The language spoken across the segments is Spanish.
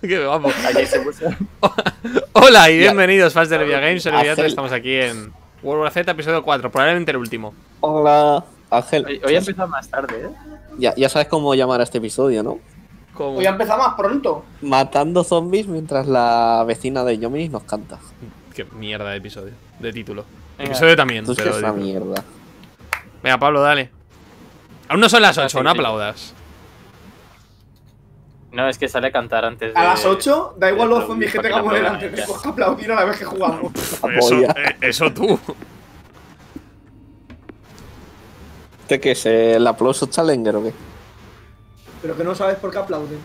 Que vamos. Hola y bienvenidos fans de LevillaGames. Estamos aquí en World War Z, episodio 4, probablemente el último. Hola, Ángel. Hoy ha empezado más tarde, Ya sabes cómo llamar a este episodio, ¿no? ¿Cómo? Hoy ha empezado más pronto. Matando zombies mientras la vecina de Yominis nos canta. Qué mierda de episodio, de título. Episodio también, pero esa mierda. Venga, Pablo, dale. Aún no son las 8, no aplaudas. No, es que sale a cantar antes de... A las 8, da igual los zombies que tengamos delante, tenemos que aplaudir a la vez que jugamos. Eso tú. ¿Este qué es? ¿El aplauso challenger o qué? Pero que no sabes por qué aplauden.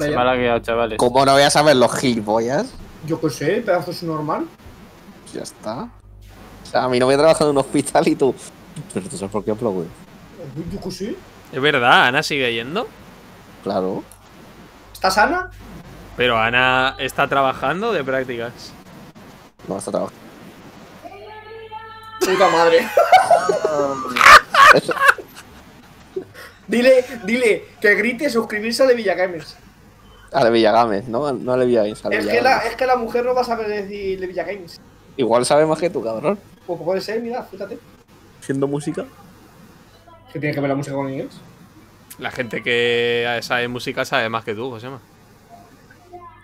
Se me ha lagueado, chavales. ¿Cómo no voy a saber los gilipollas? Yo qué sé, pedazo es normal. Ya está. O sea, a mí no voy a trabajar en un hospital y tú... Pero tú sabes por qué aplauden. Yo qué sé. Es verdad, Ana sigue yendo. Claro. ¿Estás Ana? Pero Ana está trabajando de prácticas. No, está trabajando. Puta madre. Dile que grite suscribirse a LevillaGames. A LevillaGames, ¿no? No a LevillaGames. Es que la mujer no va a saber decir LevillaGames. Igual sabe más que tú, cabrón. Pues puede ser, mira, fíjate. Siendo música. ¿Qué tiene que ver la música con inglés? La gente que sabe música sabe más que tú, Josema.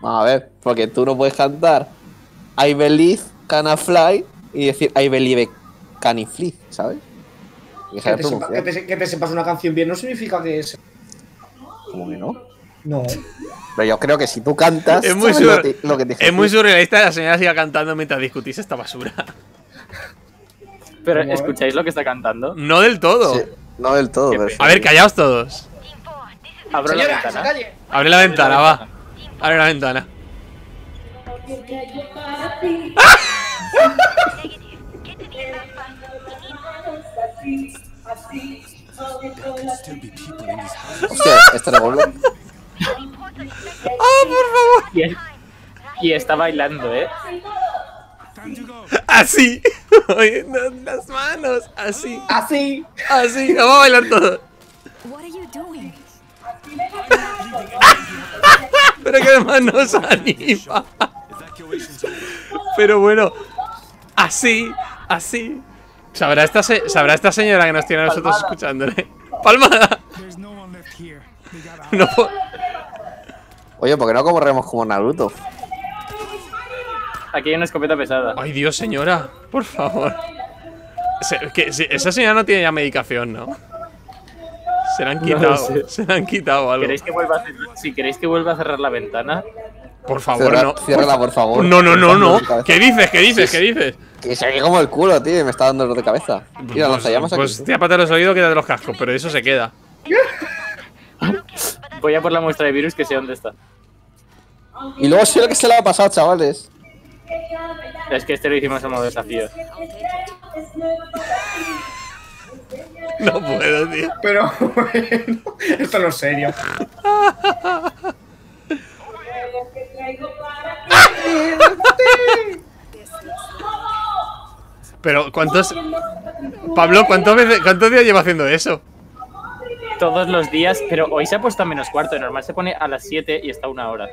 A ver, porque tú no puedes cantar I believe can I fly y decir I believe can I fly, ¿sabes? Que te sepas una canción bien no significa que es... ¿Cómo que no? No. Pero yo creo que si tú cantas... Es muy, muy surrealista que la señora siga cantando mientras discutís esta basura. Pero, ¿escucháis lo que está cantando? No del todo. Sí. No del todo. A ver, callaos todos. Abre la ventana. Abre la ventana, va. Abre la ventana. Hostia, este revolve. ¡Ah, por favor! Y está bailando, ¿eh? Así, las manos, así, así, así, vamos a bailar todos. Pero que además nos anima. Pero bueno, así, así. ¿Sabrá esta señora que nos tiene a nosotros escuchándole? ¡Palmada! No. Oye, ¿por qué no corremos como Naruto? Aquí hay una escopeta pesada. Ay, Dios, señora. Por favor. Esa señora no tiene ya medicación, ¿no? Se la han quitado. No sé. Se la han quitado algo. Si queréis que vuelva a cerrar la ventana. Por favor, no. Ciérrala, por favor. No. ¿Qué dices? ¿Qué dices? Que se ve como el culo, tío. Y me está dando dolor de cabeza. Mira, lanzallamas aquí. Pues tápate los oídos, quédate los cascos. Pero eso se queda. Voy a por la muestra de virus que sé dónde está. Y luego sé lo que se le ha pasado, chavales. Es que este lo hicimos a modo desafío. No puedo, tío. Pero bueno, esto no es serio. Pero ¿cuántos? Pablo, ¿cuántos días lleva haciendo eso? Todos los días, pero hoy se ha puesto a -4. Normal se pone a las 7 y está una hora.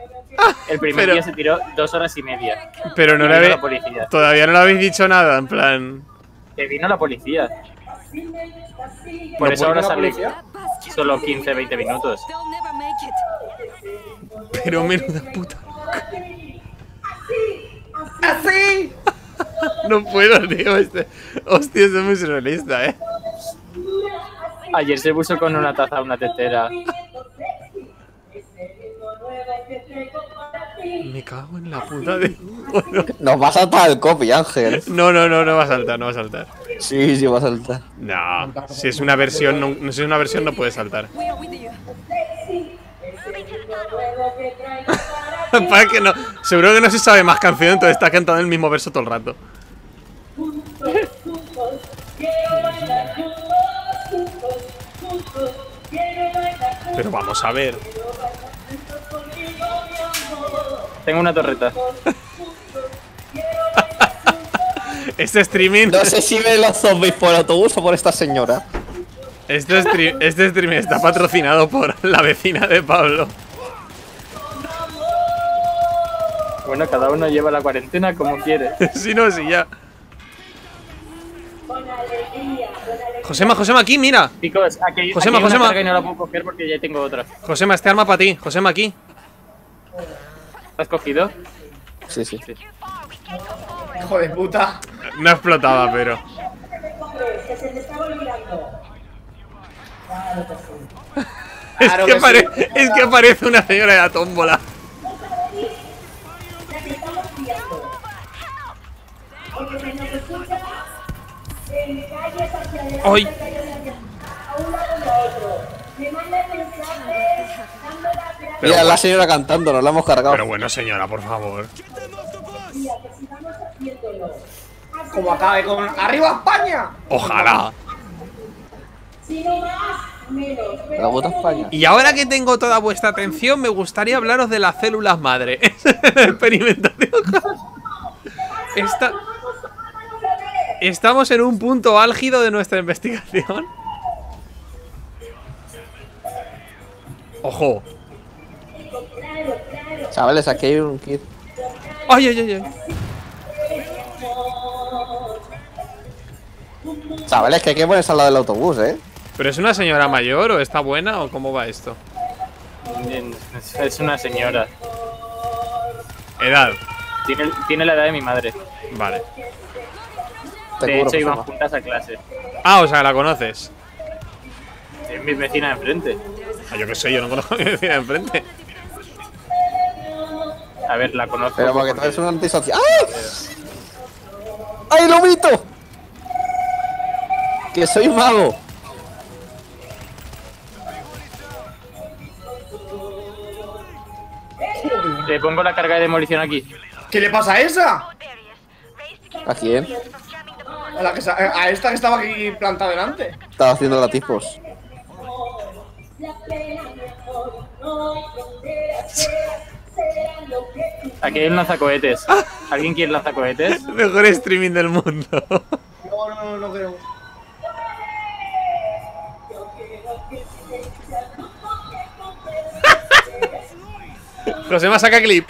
El primer día se tiró 2 horas y media. Pero no le habéis... Todavía no le habéis dicho nada, en plan... Que vino la policía. Por eso ahora sale solo 15, 20 minutos. Pero menuda puta. ¡Así! No puedo, tío. Hostia, eso es muy surrealista, ¿eh? Ayer se puso con una taza a una tetera. Me cago en la puta de... Nos va a saltar el copy, Ángel. No va a saltar, no va a saltar. Sí, va a saltar. No, si es una versión, no puede saltar. Para que no... Seguro que no se sabe más canción, entonces está cantando el mismo verso todo el rato. Pero vamos a ver. Tengo una torreta. Este streaming. No sé si ven los zombies por el autobús o por esta señora. Este stream está patrocinado por la vecina de Pablo. Bueno, cada uno lleva la cuarentena como quiere. Si no, si ya. Josema, Josema, aquí, mira. Chicos, aquí, Josema, aquí Josema. Y no la puedo coger porque ya tengo otra. Josema, este arma para ti. Josema, aquí. ¿Lo has cogido? Sí, sí, sí. Hijo de puta. No explotaba, pero. Claro que sí. Es que parece una señora de la tómbola. ¡Ay! Pero, mira, la señora cantando, nos la hemos cargado. Pero bueno, señora, por favor. Como acabe con... ¡Arriba España! ¡Ojalá! La bota España. Y ahora que tengo toda vuestra atención, me gustaría hablaros de las células madre. Experimentación. Estamos en un punto álgido de nuestra investigación. ¡Ojo! Chavales, aquí hay un kit. ¡Ay, ay, ay, ay! Chavales, que hay que ponerse al lado del autobús, ¿eh? ¿Pero es una señora mayor o está buena o cómo va esto? Es una señora. ¿Edad? Tiene la edad de mi madre. Vale. De hecho, iban juntas a clase. Ah, o sea, ¿la conoces? Es mi vecina de enfrente. Ah, yo qué sé, yo no conozco a mi vecina de enfrente. A ver, la conozco. Pero porque tú eres un antisocial. ¡Ah! ¡Ay, lobito! ¡Que soy mago! Le pongo la carga de demolición aquí. ¿Qué le pasa a esa? ¿A quién? A, a esta que estaba aquí plantada delante. Estaba haciendo latifos. Aquí hay un lanzacohetes. ¿Alguien quiere lanzacohetes? Mejor streaming del mundo. No creo. Josema, saca clip.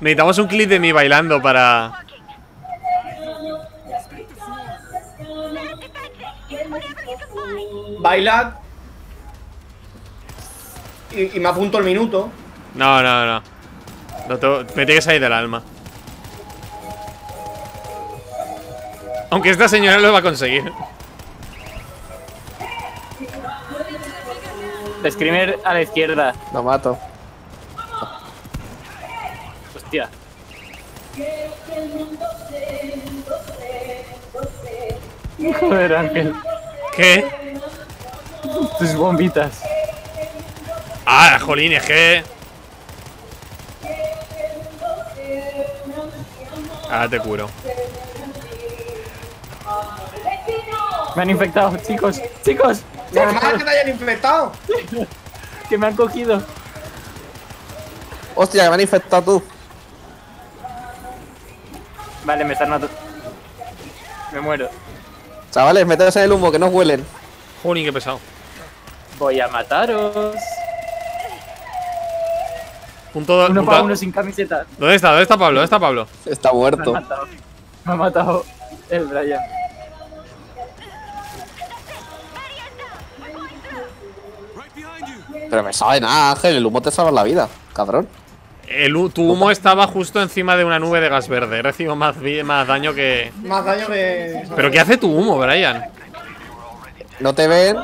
Necesitamos un clip de mí bailando para... Bailad. Y me apunto el minuto. No. Me tiene que salir del alma. Aunque esta señora lo va a conseguir. Screamer a la izquierda. Lo mato. Hostia. Joder, Ángel. ¿Qué? Tus bombitas. Ah, jolín, es que... Ahora te curo. Me han infectado, chicos. ¡Chicos! ¡Normal que te hayan infectado! Que me han cogido. Hostia, que me han infectado tú. Vale, me están matando. Me muero. Chavales, meteros en el humo, que no os huelen. Juni, qué pesado. Voy a mataros. Uno para uno sin camiseta. ¿Dónde está? ¿Dónde está Pablo? ¿Dónde está Pablo? Está muerto. Me ha matado el Brian. Pero me sabe nada, Ángel, el humo te salva la vida, cabrón. Tu humo estaba justo encima de una nube de gas verde. He recibido más daño que... Más daño que... ¿Pero qué hace tu humo, Brian? No te ven,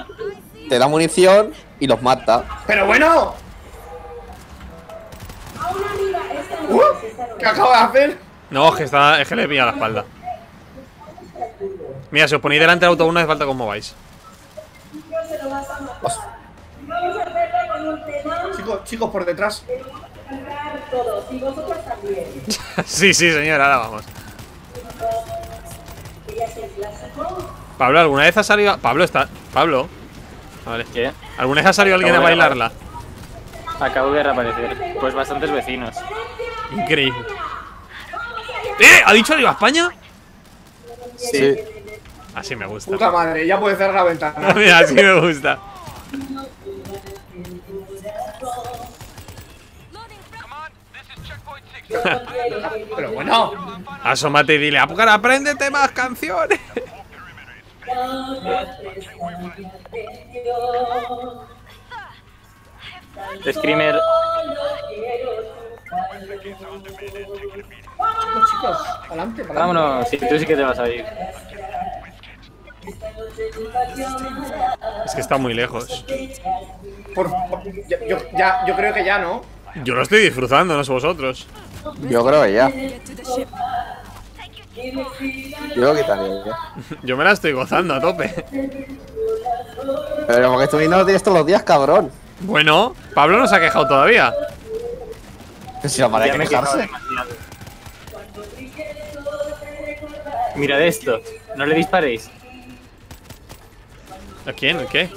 te da munición y los mata. ¡Pero bueno! ¿Qué acabo de hacer? No, es que le pilla la espalda. Mira, si os ponéis delante del auto no hace falta que os mováis. Chicos, por detrás. Sí, señora, ahora vamos. Pablo, ¿alguna vez ha salido? Pablo está. Pablo. Vale. ¿Qué? ¿Alguna vez ha salido alguien a bailarla? Acabo de reaparecer. Pues bastantes vecinos. Increíble. ¿Ha dicho arriba España? Sí. Así me gusta. Puta madre, ya puedes cerrar la ventana. Mira, así me gusta. Pero bueno, asómate y dile, apréndete más canciones. Screamer. No, chicos, adelante, vámonos, sí, tú sí que te vas a ir. Es que está muy lejos. Yo creo que ya, ¿no? Yo lo estoy disfrutando, no sé vosotros. Yo creo que ya. Yo que también, ya. Yo me la estoy gozando a tope. Pero porque tú no lo tienes todos los días, cabrón. Bueno, Pablo no se ha quejado todavía. Si no para de quejarse. Mirad esto, no le disparéis. ¿A quién? ¿A qué?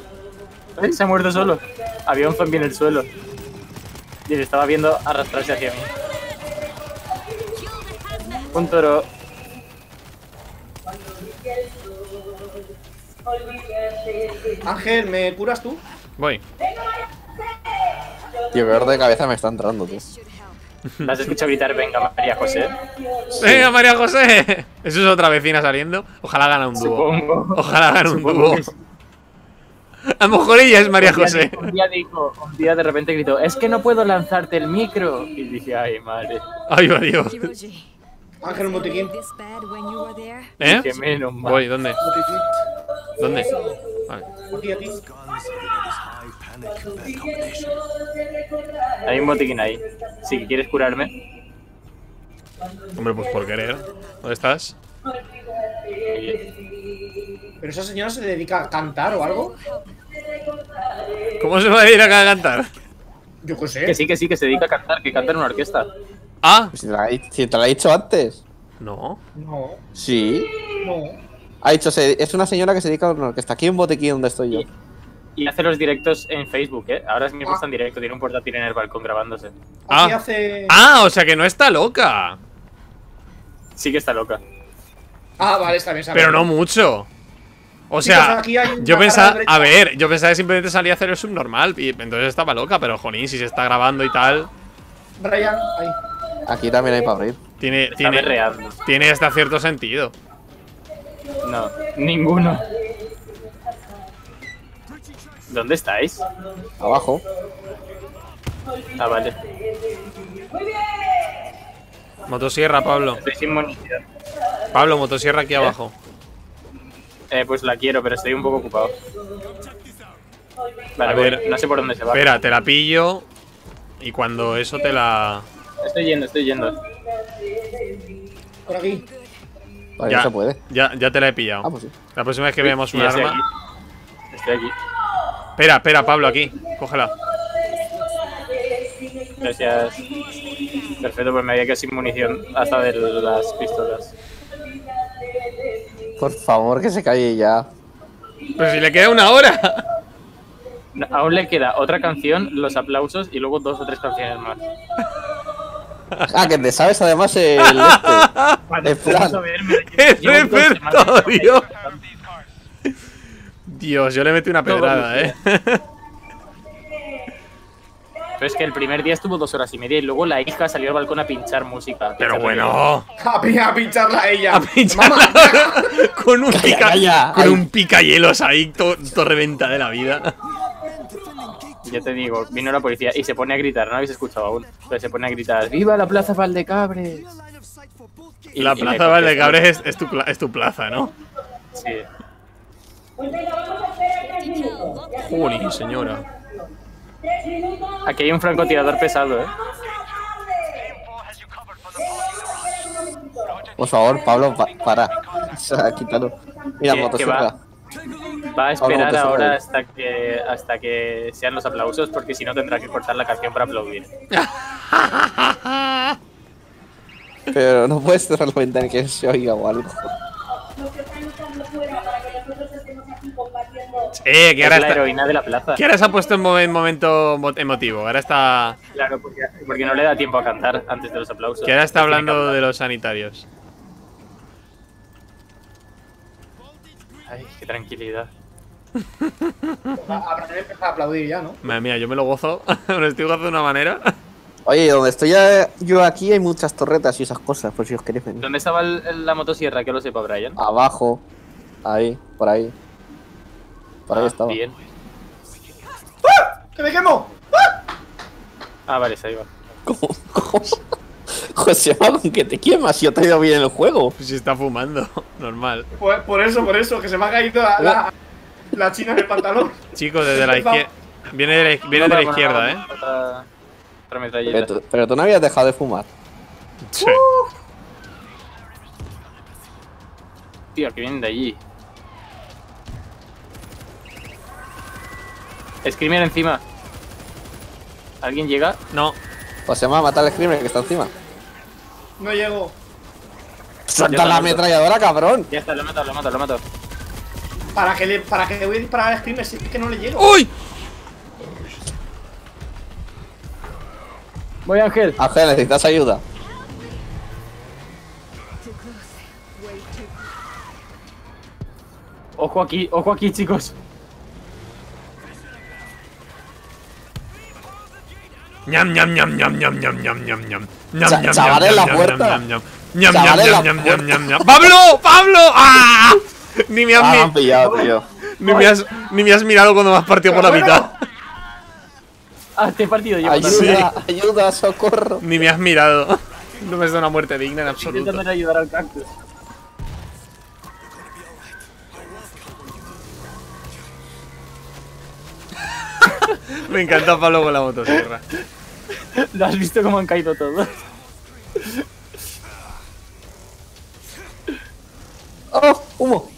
Se ha muerto solo. Había un zombie en el suelo. Y le estaba viendo arrastrarse hacia mí. Un toro. Ángel, ¿me curas tú? Voy. Tío, peor de cabeza me está entrando, tío. ¿Las has escuchado gritar, venga María José? Sí. ¡Venga María José! Eso es otra vecina saliendo. Ojalá gana un dúo. Ojalá gana un dúo. A lo mejor ella es María José. Un día de repente gritó, es que no puedo lanzarte el micro. Y dije, ay madre. Ay, Dios. Ángel, un botiquín. ¿Eh? Que menos mal. Voy, ¿dónde? ¿Dónde? Vale. Hay un botiquín ahí. Si quieres curarme. Hombre, pues por querer. ¿Dónde estás? ¿Pero esa señora se dedica a cantar o algo? ¿Cómo se va a ir a cantar? Yo qué sé. Que sí, que se dedica a cantar, que canta en una orquesta. Ah, pues si te la he dicho antes. No. No. Sí. No. Ha dicho, es una señora que se dedica a una orquesta. Aquí hay un botiquín donde estoy yo. Y hace los directos en Facebook, ¿eh? Ahora es mi puesta en directo, tiene un portátil en el balcón grabándose. O sea que no está loca. Sí que está loca. Ah, vale, está bien. Pero no mucho. O sea, yo pensaba, a ver, yo pensaba que simplemente salía a hacer el subnormal y entonces estaba loca, pero jolín, si se está grabando y tal. Brian, ahí. Aquí también hay para abrir. Tiene hasta cierto sentido. No, ninguno. ¿Dónde estáis? Abajo. Ah, vale. Motosierra, Pablo. Estoy sin munición. Pablo, motosierra aquí abajo. Pues la quiero, pero estoy un poco ocupado. Vale, a ver, no sé por dónde se va. Espera, te la pillo. Y cuando eso te la... Estoy yendo. Por aquí. Vale, ya, no se puede. Ya te la he pillado. Ah, pues sí. La próxima vez que veamos un arma... Estoy aquí. Espera, Pablo, aquí. Cógela. Gracias. Perfecto, pues me había quedado sin munición hasta de las pistolas. Por favor, que se calle ya. Pero si le queda una hora. No, aún le queda otra canción, los aplausos y luego 2 o 3 canciones más. Ah, que te sabes además el este. El plan. ¡Es repertorio! Dios, yo le metí una pedrada, Pero es que el primer día estuvo 2 horas y media y luego la hija salió al balcón a pinchar música. Pero bueno. A pincharla ella. A pincharla. Con un picahielos ahí, todo reventa de la vida. Yo te digo, vino la policía y se pone a gritar, no habéis escuchado aún. Entonces se pone a gritar, ¡viva la Plaza Valdecabres! La Plaza Valdecabres es tu plaza, ¿no? Sí. Juli, señora. Aquí hay un francotirador pesado, ¿eh? Por favor, Pablo, para. O sea, quítalo. Mira, motosierra. Va a esperar ahora hasta que sean los aplausos, porque si no tendrá que cortar la canción para aplaudir. Pero no puedes cerrar la ventana que se oiga o algo. Que ahora es la heroína de la plaza. Que ahora se ha puesto en momento emotivo. Ahora está... Claro, porque no le da tiempo a cantar antes de los aplausos. Que ahora está hablando de los sanitarios. Ay, qué tranquilidad. Habrán empezado a aplaudir ya, ¿no? Madre mía, yo me lo gozo. Me lo estoy gozando de una manera. Oye, donde estoy yo aquí hay muchas torretas y esas cosas, por si os queréis venir. ¿Dónde estaba la motosierra? Que lo sepa, Brian. Abajo. Ahí, por ahí. Por ahí estaba. Bien. ¡Ah! ¡Que me quemo! ¡Ah! Ah, vale, se iba. ¿Cómo? José, con que te quemas, si yo te he ido bien el juego. Si está fumando, normal. Por eso, que se me ha caído la china en el pantalón. Chicos, desde la izquierda. Viene de la izquierda, Pero tú no habías dejado de fumar. Sí. Tío, que vienen de allí. Screamer encima. ¿Alguien llega? No. Pues se va a matar al Screamer que está encima. No llego. ¡Suelta la ametralladora, cabrón! Ya está, lo he matado. ¿Para que le voy a disparar al Screamer si es que no le llego? ¡Uy! Voy, Ángel. Ángel, necesitas ayuda. Ojo aquí, chicos. Ñam, ñam, ñam, ñam, ñam, ñam, ñam, ñam, ñam, ñam, chavales, la puerta. Ñam, ñam, ñam, ñam, ñam, ñam, ñam. ¡Pablo! ¡Pablo! ¡Ah! Ni me has pillado, tío. Ni me has mirado cuando me has partido por la mitad. Este partido lleva ayuda, socorro. Ni me has mirado. No me has dado una muerte digna en absoluto. Intentando ayudar al cactus. Me encanta Pablo con la motosierra. ¿Lo has visto cómo han caído todos? ¡Oh! ¡Humo!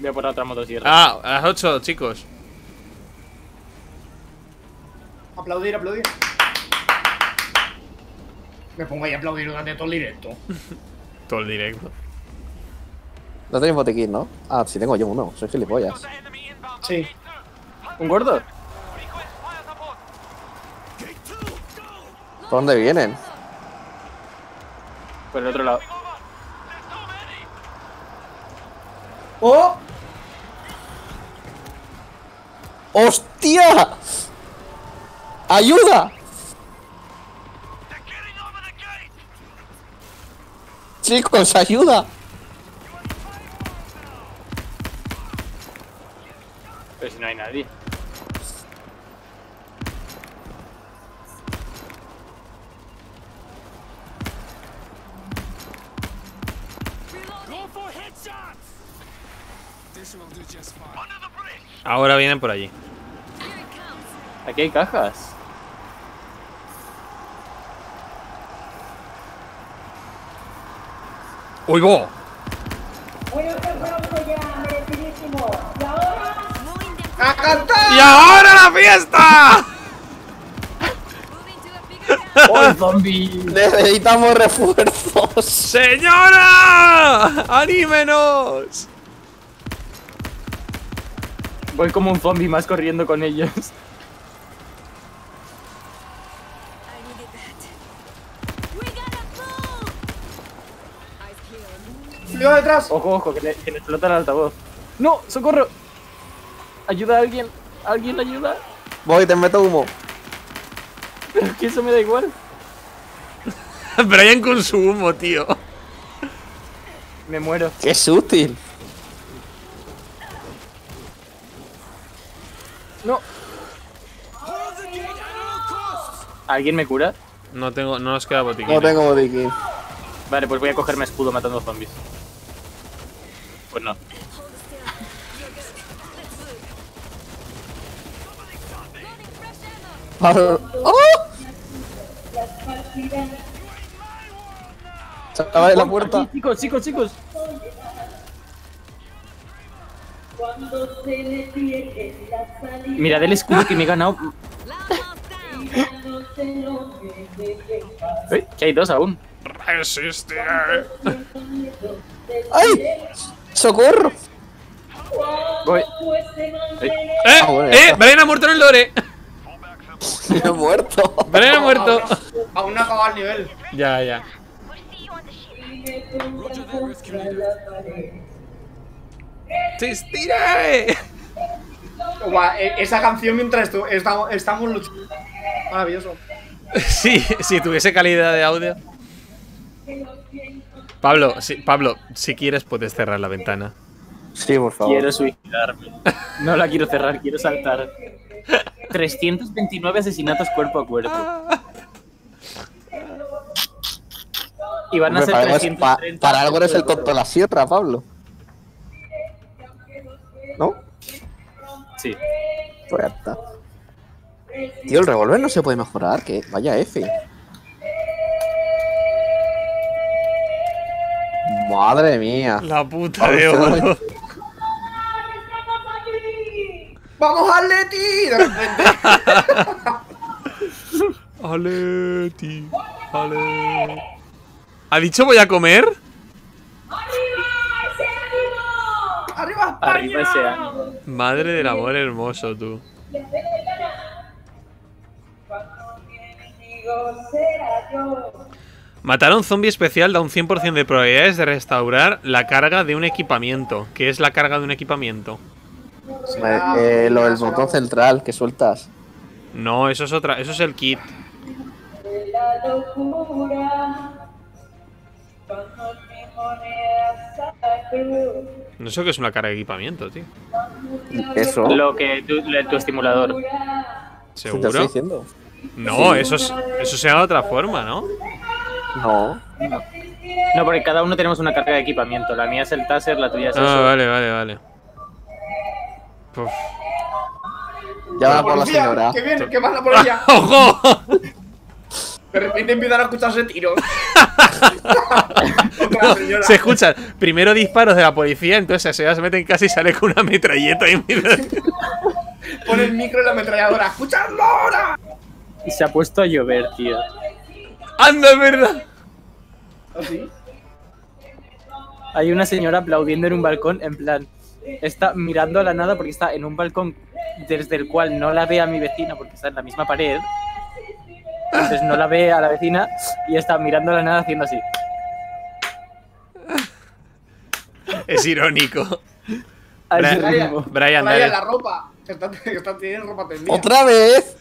Voy a por otra motosierra. Ah, a las 8, chicos. Aplaudir. Me pongo ahí a aplaudir durante todo el directo. Todo el directo. No tenéis botiquín, ¿no? Ah, sí, tengo yo uno. Soy gilipollas. Sí. ¿Un gordo? ¿Por dónde vienen? Por el otro lado. ¡Oh! ¡Hostia! ¡Ayuda! Chicos, ayuda. Pero si no hay nadie. Ahora vienen por allí. Aquí hay cajas. ¡Uy, bo! ¡A cantar! ¡Y ahora la fiesta! ¡Oh, zombie! Necesitamos refuerzos. ¡Señora! ¡Anímenos! Voy como un zombie más corriendo con ellos. ¡Flió detrás! Ojo, que le explota el altavoz. ¡No! ¡Socorro! ¿Ayuda a alguien? ¿Alguien ayuda? Voy, te meto humo. Pero es que eso me da igual. Brian con su humo, tío. Me muero. ¡Qué es útil! No. ¿Alguien me cura? No nos queda botiquín. No tengo botiquín. Vale, pues voy a cogerme escudo matando zombies. Pues no. ¡Oh! Se acaba de la puerta. Aquí, chicos. Mirad el escudo que me he ganado. Uy, que hay dos aún. ¡Resiste! ¡Ay! ¡Socorro! Voy. Brian ha muerto en el lore. He muerto. Pero he muerto. Aún no ha acabado el nivel. Ya. ¡Se estira! Guau, esa canción mientras estamos luchando. Maravilloso. Sí, si tuviese calidad de audio. Pablo, si quieres puedes cerrar la ventana. Sí, por favor. Quiero suicidarme. No la quiero cerrar, quiero saltar. 329 asesinatos cuerpo a cuerpo. Y van a ser 330. Para algo eres el tonto de la sierra, Pablo. ¿No? Sí. Pues ya está. Tío, el revólver no se puede mejorar, que vaya F. Madre mía. La puta de oro. ¡Vamos, Atleti! De repente. Atleti. Atleti. ¿Ha dicho voy a comer? ¡Arriba, España! ¡Arriba ese año! Madre del amor hermoso, tú. Matar a un zombie especial da un 100% de probabilidades de restaurar la carga de un equipamiento. ¿Qué es la carga de un equipamiento? Lo del botón central que sueltas. No, eso es otra. Eso es el kit. No sé qué es una carga de equipamiento, tío. Eso. Lo que tu estimulador. ¿Seguro? ¿Te estoy diciendo? No, sí. Eso se da de otra forma, ¿no? No, porque cada uno tenemos una carga de equipamiento. La mía es el taser, la tuya es eso. Ah, vale. Uf. Ya van a por la señora. ¡Qué bien! ¡Qué van a por ella! ¡Ojo! De repente empiezan a escucharse tiros. No, se escuchan primero disparos de la policía, entonces se meten en casa y sale con una metralleta y mira. Pon el micro en la ametralladora. ¡Escuchadlo ahora! Y se ha puesto a llover, tío. ¡Anda, es verdad! ¿Ah, sí? Hay una señora aplaudiendo en un balcón, en plan, está mirando a la nada porque está en un balcón desde el cual no la ve a mi vecina porque está en la misma pared. Entonces no la ve a la vecina y está mirando a la nada haciendo así. Es irónico. Brian, dale. La ropa. Está teniendo ropa tendida. ¡Otra vez!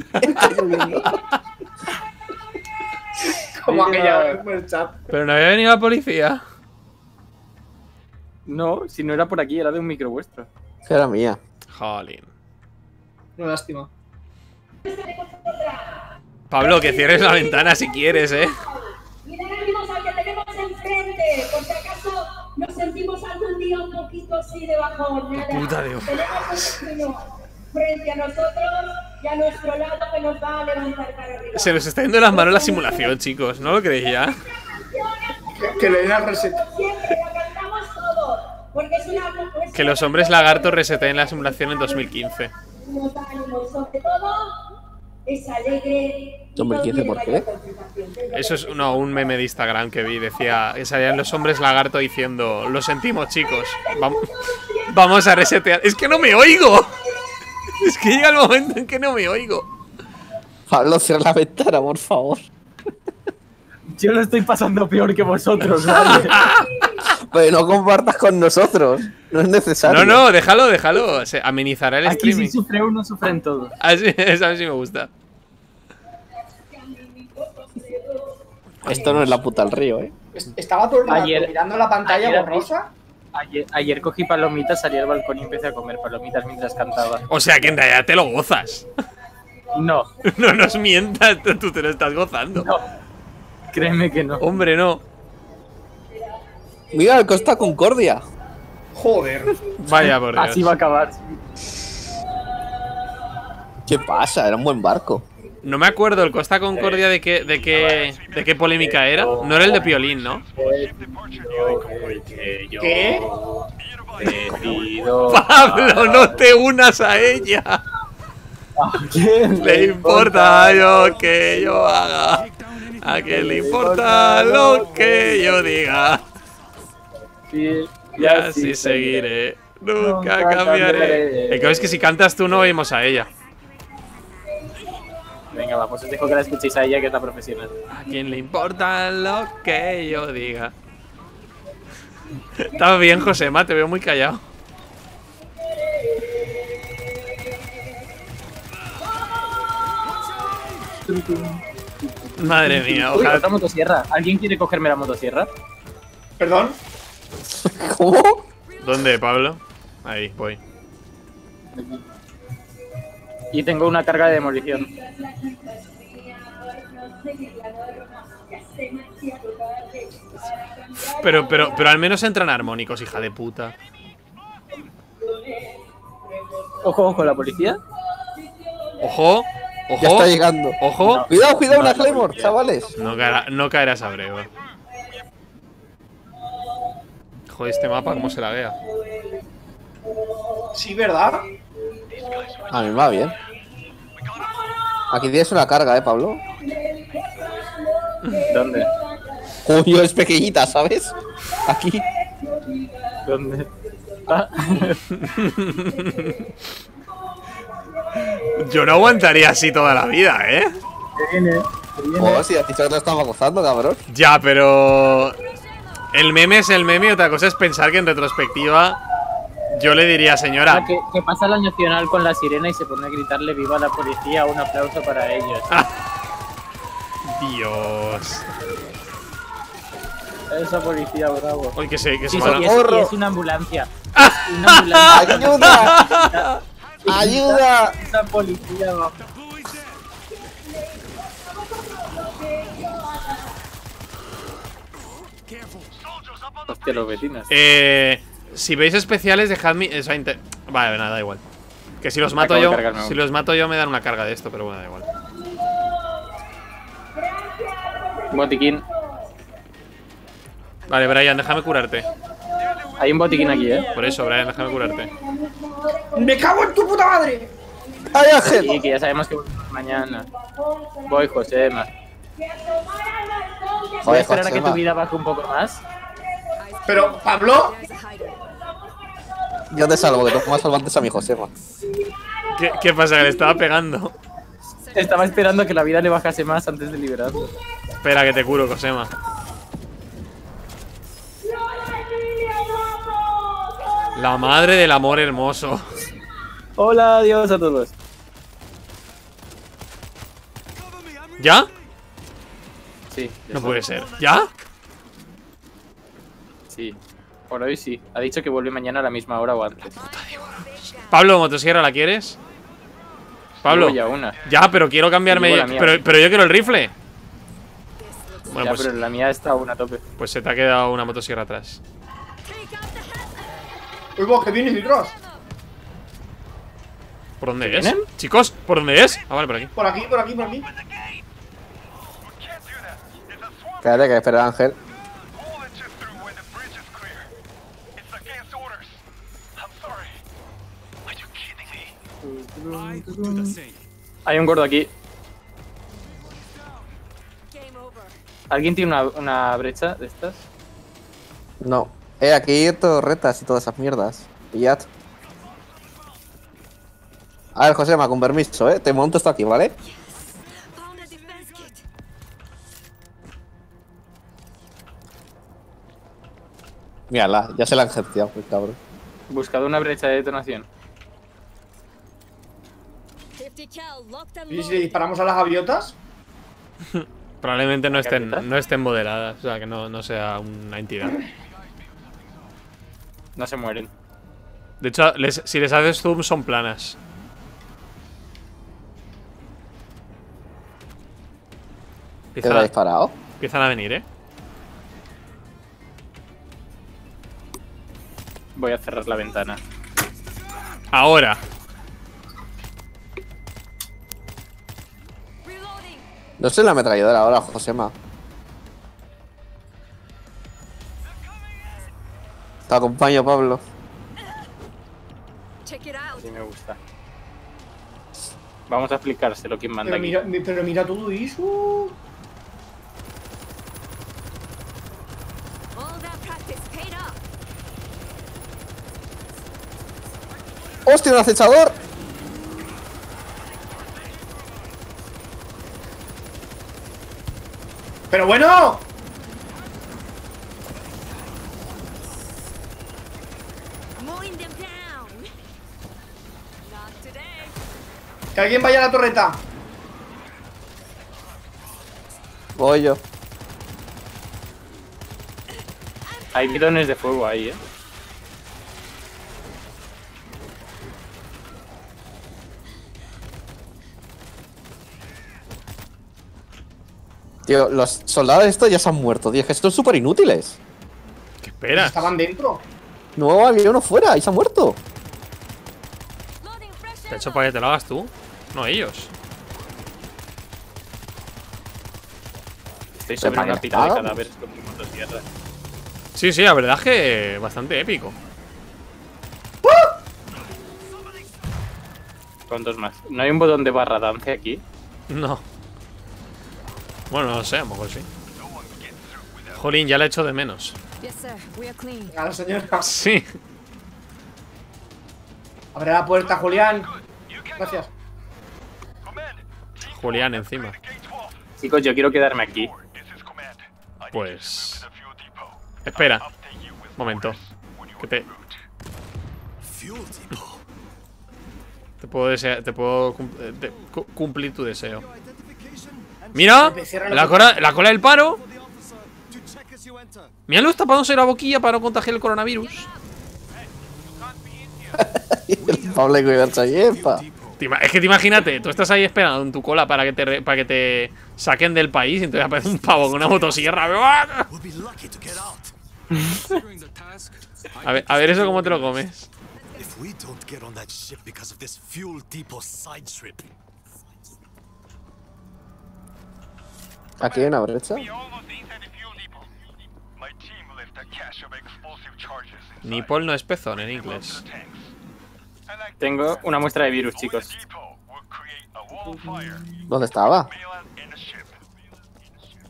Como aquella vez por el chat. Pero no había venido la policía. No, si no era por aquí, era de un micro vuestro. Era mía. Jolín. No, lástima. Pablo, que cierres la ventana si quieres, ¿eh? Mira la hermosa que tenemos enfrente, por si acaso nos sentimos algún día un poquito así de bajón. Puta de Dios. Tenemos un señor frente a nosotros y a nuestro lado que nos va a levantar para arriba. Se nos está yendo las manos la simulación, chicos, ¿no lo creéis ya? Que le den a resetear. Siempre la cantamos todos, porque es una... Que los hombres lagartos reseteen la simulación en 2015. Nos ánimos, sobre todo... Es alegre. ¿2015 por qué? Eso es un meme de Instagram que vi. Decía, salían los hombres lagarto diciendo: lo sentimos, chicos. Vamos a resetear. Es que no me oigo. Es que llega el momento en que no me oigo. Pablo, cierra la ventana, por favor. Yo lo estoy pasando peor que vosotros, ¿vale? Pues no compartas con nosotros. No es necesario. No, déjalo. Se amenizará el streaming. Aquí si sufre uno, sufren todos. Esa sí me gusta. Esto no es la puta al río, ¿eh? Estaba todo el rato mirando la pantalla borrosa. Ayer cogí palomitas, salí al balcón y empecé a comer palomitas mientras cantaba. O sea que en realidad te lo gozas. No. No nos mientas, tú te lo estás gozando. No. Créeme que no. Hombre, no. Mira, el Costa Concordia. Joder. Vaya por Dios. Así va a acabar. ¿Qué pasa? Era un buen barco. No me acuerdo el Costa Concordia de qué polémica era. No era el de Piolín, ¿no? ¿Qué? Pablo, no te unas a ella. ¿A quién le importa lo que yo haga? ¿A quién le importa lo que yo diga? Y así seguiré. Nunca cambiaré. El caso es que si cantas tú no oímos a ella. Venga, va, pues os dejo que la escuchéis a ella, que es la profesional. ¿A quién le importa lo que yo diga? Estás bien, Josema, te veo muy callado. Madre mía, ojalá. Otra motosierra. ¿Alguien quiere cogerme la motosierra? ¿Perdón? ¿Cómo? ¿Dónde, Pablo? Ahí, voy. Y tengo una carga de demolición. Pero al menos entran armónicos, hija de puta. Ojo, ojo, la policía. Ojo, ojo. Ya está llegando. Ojo. No, cuidado, cuidado, no, una Claymore, chavales. No caerás a breve. Joder, este mapa, como se la vea. Sí, ¿verdad? A mí me va bien. Aquí tienes una carga, Pablo. ¿Dónde? Uy, es pequeñita, ¿sabes? Aquí. ¿Dónde? Ah. Yo no aguantaría así toda la vida, ¿eh? ¿Qué viene? Oh, si a ti solo te estamos gozando, cabrón. Ya, pero... El meme es el meme, y otra cosa es pensar que en retrospectiva yo le diría, señora… Ah, que pasa la nacional con la sirena y se pone a gritarle viva la policía, un aplauso para ellos. Ah. Dios… Esa policía, bravo. Oye, que es una ambulancia. Es una ambulancia. ¡Ayuda! ¡Ayuda! Esa policía, va. Hostia, los vecinos. Si veis especiales, dejadme. Vale, nada, da igual. Que si los mato yo. Si los mato yo, me dan una carga de esto, pero bueno, da igual. Botiquín. Vale, Brian, déjame curarte. Hay un botiquín aquí, ¿eh? Por eso, Brian, déjame curarte. ¡Me cago en tu puta madre! ¡Ay, Ángel! Sí, que ya sabemos que mañana. Voy, Josema. Voy a esperar a que tu vida baje un poco más. Pero, ¿Pablo? Yo te salvo, que tú más salvantes a mi Josema. ¿Qué pasa? Que le estaba pegando. Estaba esperando a que la vida le bajase más antes de liberarlo. Espera, que te curo, Josema. La madre del amor hermoso. Hola, adiós a todos. ¿Ya? Sí. No puede ser. ¿Ya? Sí. Por hoy sí. Ha dicho que vuelve mañana a la misma hora o antes. Pablo, motosierra, ¿la quieres? Pablo. Ya, una. Ya, pero quiero cambiarme. Pero yo quiero el rifle. Bueno, ya, pues, pero la mía está una tope. Pues se te ha quedado una motosierra atrás. ¡Uy, vos, que vienes detrás! ¿Por dónde es? Chicos, ¿por dónde es? Ah, vale, por aquí. Por aquí, por aquí, por aquí. Espérate, que espera, Ángel. Hay un gordo aquí. ¿Alguien tiene una brecha de estas? No. Aquí torretas y todas esas mierdas. Pillad. A ver, Josema, con permiso, te monto esto aquí, ¿vale? Mírala, ya se la han jeteado, el cabrón. Buscado una brecha de detonación. ¿Y si disparamos a las gaviotas? Probablemente no estén moderadas, o sea, que no sea una entidad. No se mueren. De hecho, si les haces zoom, son planas. ¿Te lo has disparado? Empiezan a venir, Voy a cerrar la ventana. Ahora. No sé la ametralladora ahora, Josema. Te acompaño, Pablo. Sí, me gusta. Vamos a explicárselo quién manda aquí. Pero mira todo eso. ¡Hostia, un acechador! ¡Pero bueno! Que alguien vaya a la torreta. Voy yo. Hay bidones de fuego ahí, eh. Tío, los soldados estos ya se han muerto, tío. Que estos son súper inútiles. ¿Qué esperas? ¿Estaban dentro? No, había uno fuera y se han muerto. ¿Te ha hecho para que te lo hagas tú? No, ellos. Estoy sobre una pita de cadáveres con un montón de tierra. Sí, sí, la verdad es que bastante épico. ¿Cuántos más? ¿No hay un botón de barra dance aquí? No. Bueno, no lo sé, a lo mejor sí. Jolín, ya la he hecho de menos. Claro, señora. Sí. Abre la puerta, Julián. Gracias. Julián, encima. Chicos, yo quiero quedarme aquí. Pues... espera. Un momento. Que te... te puedo desear... te puedo cumplir tu deseo. Mira, la cola del paro. Míralos tapándose la boquilla para no contagiar el coronavirus. Pablo es que te imagínate, tú estás ahí esperando en tu cola para que te saquen del país y entonces aparece un pavo con una motosierra. A ver eso cómo te lo comes. ¿Aquí hay una brecha? Nipol no es pezón en inglés. Tengo una muestra de virus, chicos. ¿Dónde estaba?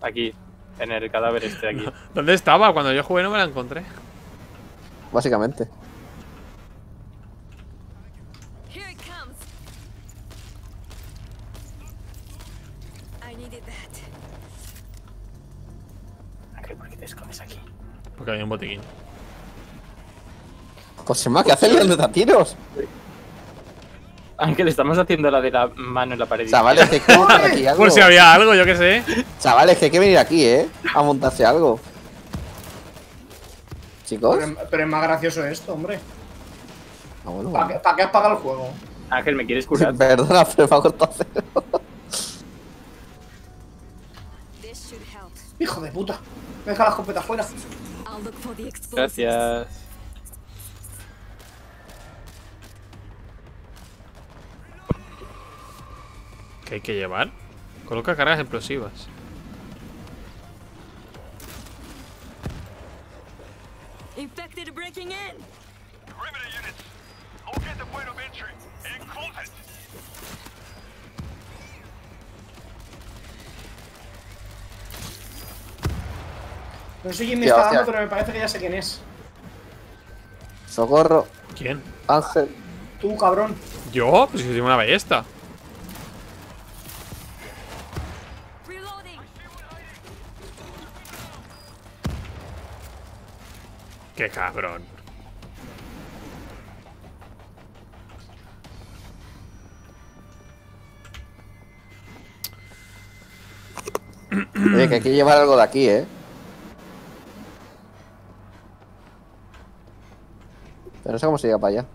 Aquí, en el cadáver este de aquí. ¿Dónde estaba? Cuando yo jugué no me la encontré. Básicamente. Porque había un botiquín. Pues más, ¿qué haces dando tiros? Aunque le estamos haciendo la de la mano en la pared. Chavales, que hay que montar aquí algo. Por si había algo, yo qué sé. Chavales, que hay que venir aquí, a montarse algo. Chicos. Pero es más gracioso esto, hombre. Ah, bueno, ¿Para qué has pagado el juego? Ángel, ¿me quieres curar? Perdona, pero me ha cortado cero. Hijo de puta. Me deja la escopeta fuera. Gracias. ¿Qué hay que llevar? Coloca cargas explosivas. No sé quién me está dando, pero me parece que ya sé quién es. Socorro. ¿Quién? Ángel. Tú, cabrón. ¿Yo? Pues si tengo una ballesta. ¡Qué cabrón! Oye, que hay que llevar algo de aquí, Pero no sé cómo se llega para allá.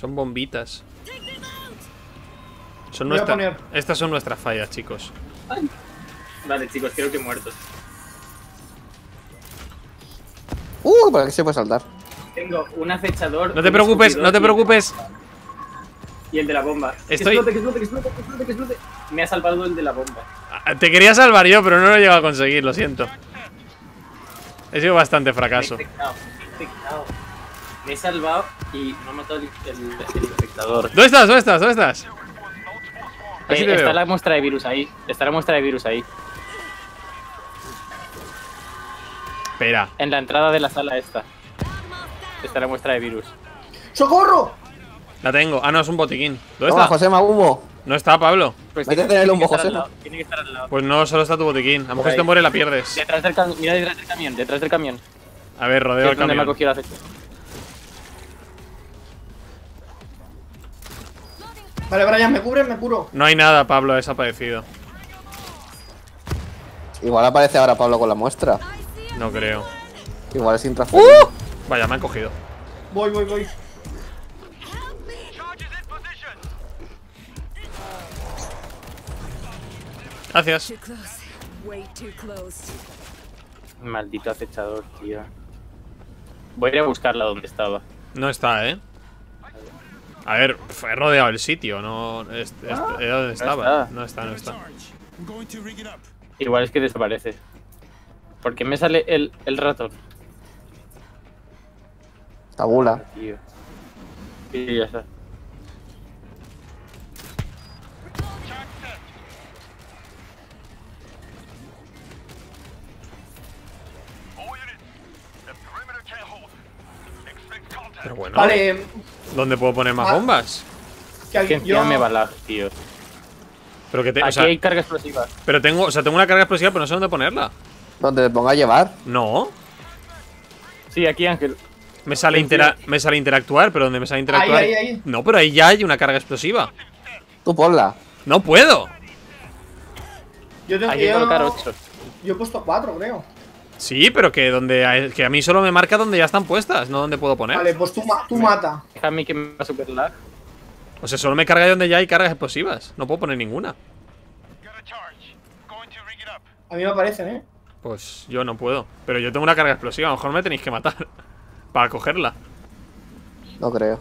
Son bombitas. Son nuestras. Estas son nuestras fallas, chicos. Ay. Vale, chicos, creo que he muerto. ¿Para qué se puede saltar? Tengo un acechador. No te preocupes, no te preocupes. Y el de la bomba. Estoy... Que explote. Me ha salvado el de la bomba. Te quería salvar yo, pero no lo he llegado a conseguir, lo siento. He sido bastante fracaso. Me he salvado y no he matado el espectador. ¿Dónde estás? Está la muestra de virus ahí. Espera. En la entrada de la sala esta. Está la muestra de virus. ¡Socorro! La tengo. Ah, no, es un botiquín. ¿Dónde está? Josema, humo. No está, Pablo. Pues vete a tenerle un bojo, tiene que estar al lado. Pues no, solo está tu botiquín. A lo mejor si te muere la pierdes. Detrás del camión, mira detrás del camión, detrás del camión. A ver, rodeo al camión. Me ha cogido la fecha. Vale, Brian, me cubren, me curo. No hay nada, Pablo ha desaparecido. Igual aparece ahora Pablo con la muestra. No creo. Igual es intrafuego. Vaya, me han cogido. Voy, voy, voy. Gracias. Maldito acechador, tío. Voy a ir a buscarla donde estaba. No está, ¿eh? A ver, he rodeado el sitio, no... ¿Dónde estaba? No está, no está. Igual es que desaparece. Porque me sale el ratón. Tabula. Tío. Y ya está. Pero bueno, vale. ¿Dónde puedo poner más bombas? Que alguien me balas, tío. Pero que te, aquí hay carga explosiva. Pero tengo, o sea, tengo una carga explosiva, pero no sé dónde ponerla. ¿Dónde te ponga a llevar? No. Sí, aquí, Ángel. Me sale, me sale interactuar, pero donde me sale interactuar. Ahí, ahí, ahí. No, pero ahí ya hay una carga explosiva. Tú ponla. No puedo. Yo tengo que colocar 8. Yo he puesto 4, creo. Sí, pero que donde a mí solo me marca donde ya están puestas, no donde puedo poner. Vale, pues tú mata. A mí que me va a super lag. O sea, solo me carga donde ya hay cargas explosivas. No puedo poner ninguna. A mí me aparecen, ¿eh? Pues yo no puedo. Pero yo tengo una carga explosiva, a lo mejor me tenéis que matar para cogerla. No creo.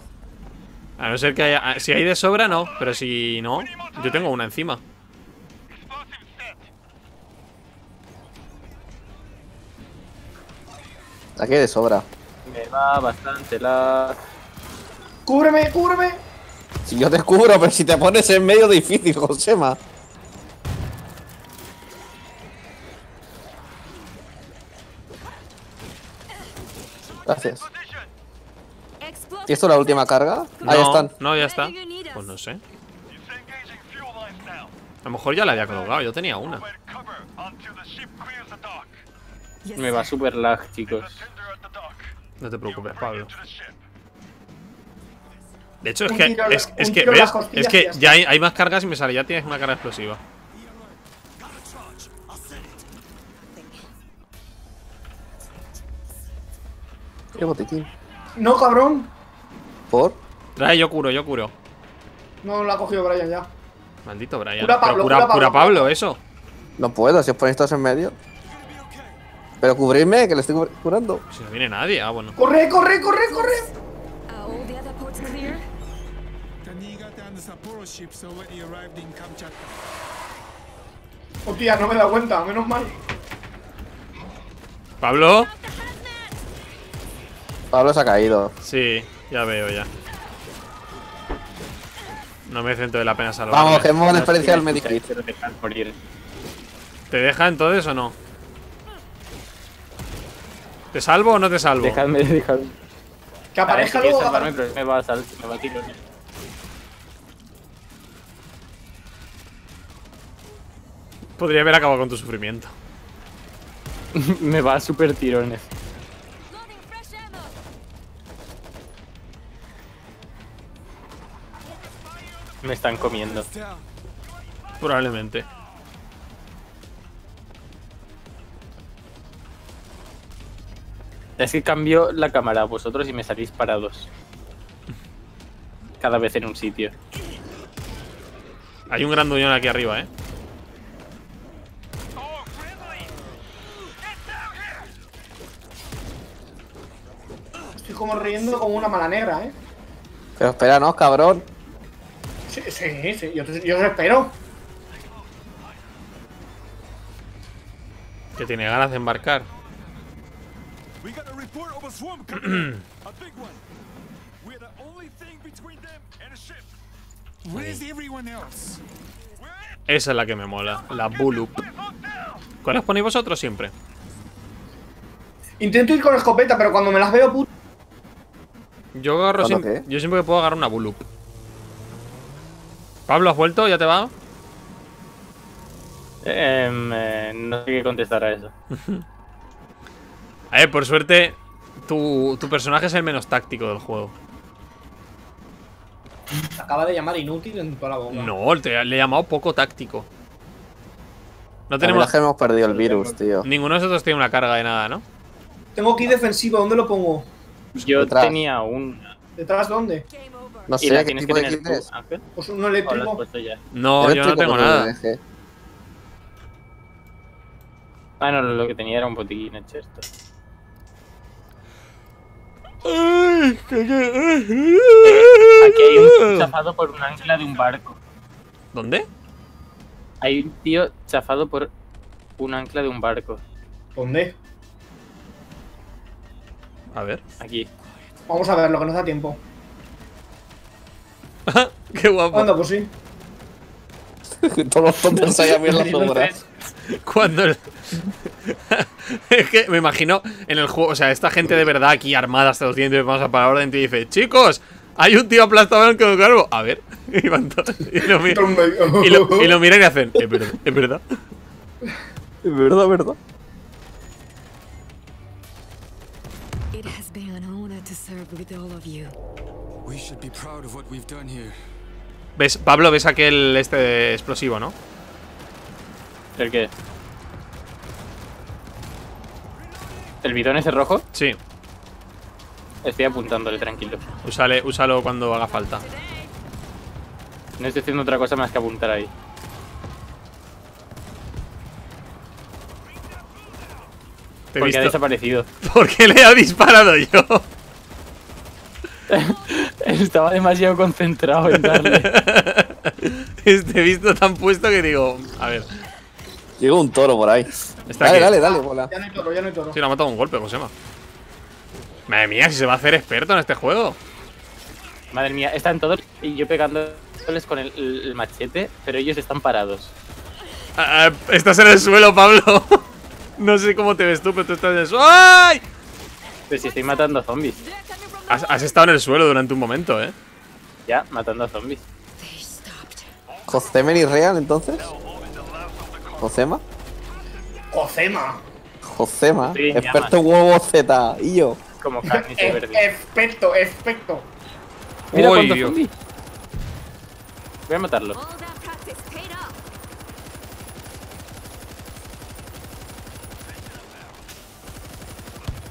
A no ser que haya... Si hay de sobra, no. Pero si no, yo tengo una encima. Aquí de sobra. Me va bastante la... ¡Cúbreme, cúbreme! Si yo te cubro, pero si te pones en medio difícil, Josema. Gracias. ¿Y esto es la última carga? No, ahí están. No, ya está. Pues no sé. A lo mejor ya la había colocado, yo tenía una. Me va super lag, chicos. No te preocupes, Pablo. De hecho, es que ya hay más cargas y me sale. Ya tienes una carga explosiva. Qué botiquín. No, cabrón. ¿Por? Trae, yo curo. No, lo ha cogido Brian ya. Maldito Brian. Cura Pablo, eso. No puedo, si os ponéis todos en medio. Pero cubrirme, que le estoy curando. Si no viene nadie, bueno. ¡Corre, corre, corre, corre! Hostia, no me da cuenta, menos mal. ¿Pablo? Pablo se ha caído. Sí, ya veo ya. No me centro de la pena salvar. Vamos, que es buena experiencia al médico. ¿Te deja entonces o no? ¿Te salvo o no te salvo? Dejadme. Que aparezca luego. Si salvarme, pero me va a salvar, me va a tirar. Podría haber acabado con tu sufrimiento. Me va a super tirones. Me están comiendo. Probablemente. Es que cambio la cámara a vosotros y me salís parados. Cada vez en un sitio. Hay un grandullón aquí arriba, ¿eh? Estoy como riendo como una mala negra, ¿eh? Pero espéranos, cabrón. Sí, yo os espero. Que tiene ganas de embarcar. Esa es la que me mola, la Bulloop. ¿Cuál os ponéis vosotros siempre? Intento ir con escopeta, pero cuando me las veo puto. Yo siempre que puedo agarrar una Bulloop. Pablo, ¿has vuelto? ¿Ya te vas? No sé qué contestar a eso. A ver, por suerte, tu personaje es el menos táctico del juego. Te acaba de llamar inútil en toda la bomba. No, le he llamado poco táctico. No tenemos... Es que hemos perdido el virus, tío. Ninguno de nosotros tiene una carga de nada, ¿no? Tengo aquí defensiva, ¿dónde lo pongo? Yo detrás. Tenía un... ¿Detrás dónde? No sé, ¿qué tipo de kit es? Pues un eléctrico. No, yo no tengo nada. Ah, no, lo que tenía era un botiquín, es cierto. Aquí hay un chafado por un ancla de un barco. ¿Dónde? Hay un tío chafado por un ancla de un barco. ¿Dónde? A ver. Aquí. Vamos a ver, lo que nos da tiempo. ¡Qué guapo! Anda, pues sí. Todos los tontos ahí a mí en las sombras. Cuando el... Es que me imagino en el juego, o sea, esta gente de verdad aquí armada hasta los dientes, vamos a para la orden y dice: chicos, hay un tío aplastado en el que cargo. A ver, y van todos, y lo miran y hacen: es verdad, es verdad. Es verdad, verdad. ¿Ves, Pablo, ves aquel este explosivo, ¿no? ¿El qué? ¿El bidón ese rojo? Sí. Estoy apuntándole, tranquilo. Úsalo cuando haga falta. No estoy haciendo otra cosa más que apuntar ahí. Porque ha desaparecido. Porque le he disparado yo. Estaba demasiado concentrado en darle. Este visto tan puesto que digo, a ver. Llegó un toro por ahí. Dale, bola. Ya no hay toro, ya no hay toro. Sí, lo ha matado un golpe, Josema. Madre mía, si se va a hacer experto en este juego. Madre mía, están todos y yo pegándoles con el machete, pero ellos están parados. Estás en el suelo, Pablo. No sé cómo te ves tú, pero tú estás en el suelo. ¡Ay! Pero si estoy matando a zombies. Has estado en el suelo durante un momento, ¿eh? Ya, matando a zombies. ¿Josema y Real, entonces? ¿Josema? Sí, experto en huevo Z. Y yo. Como carne se verde. Experto. Mira cuántos zombies. Voy a matarlos.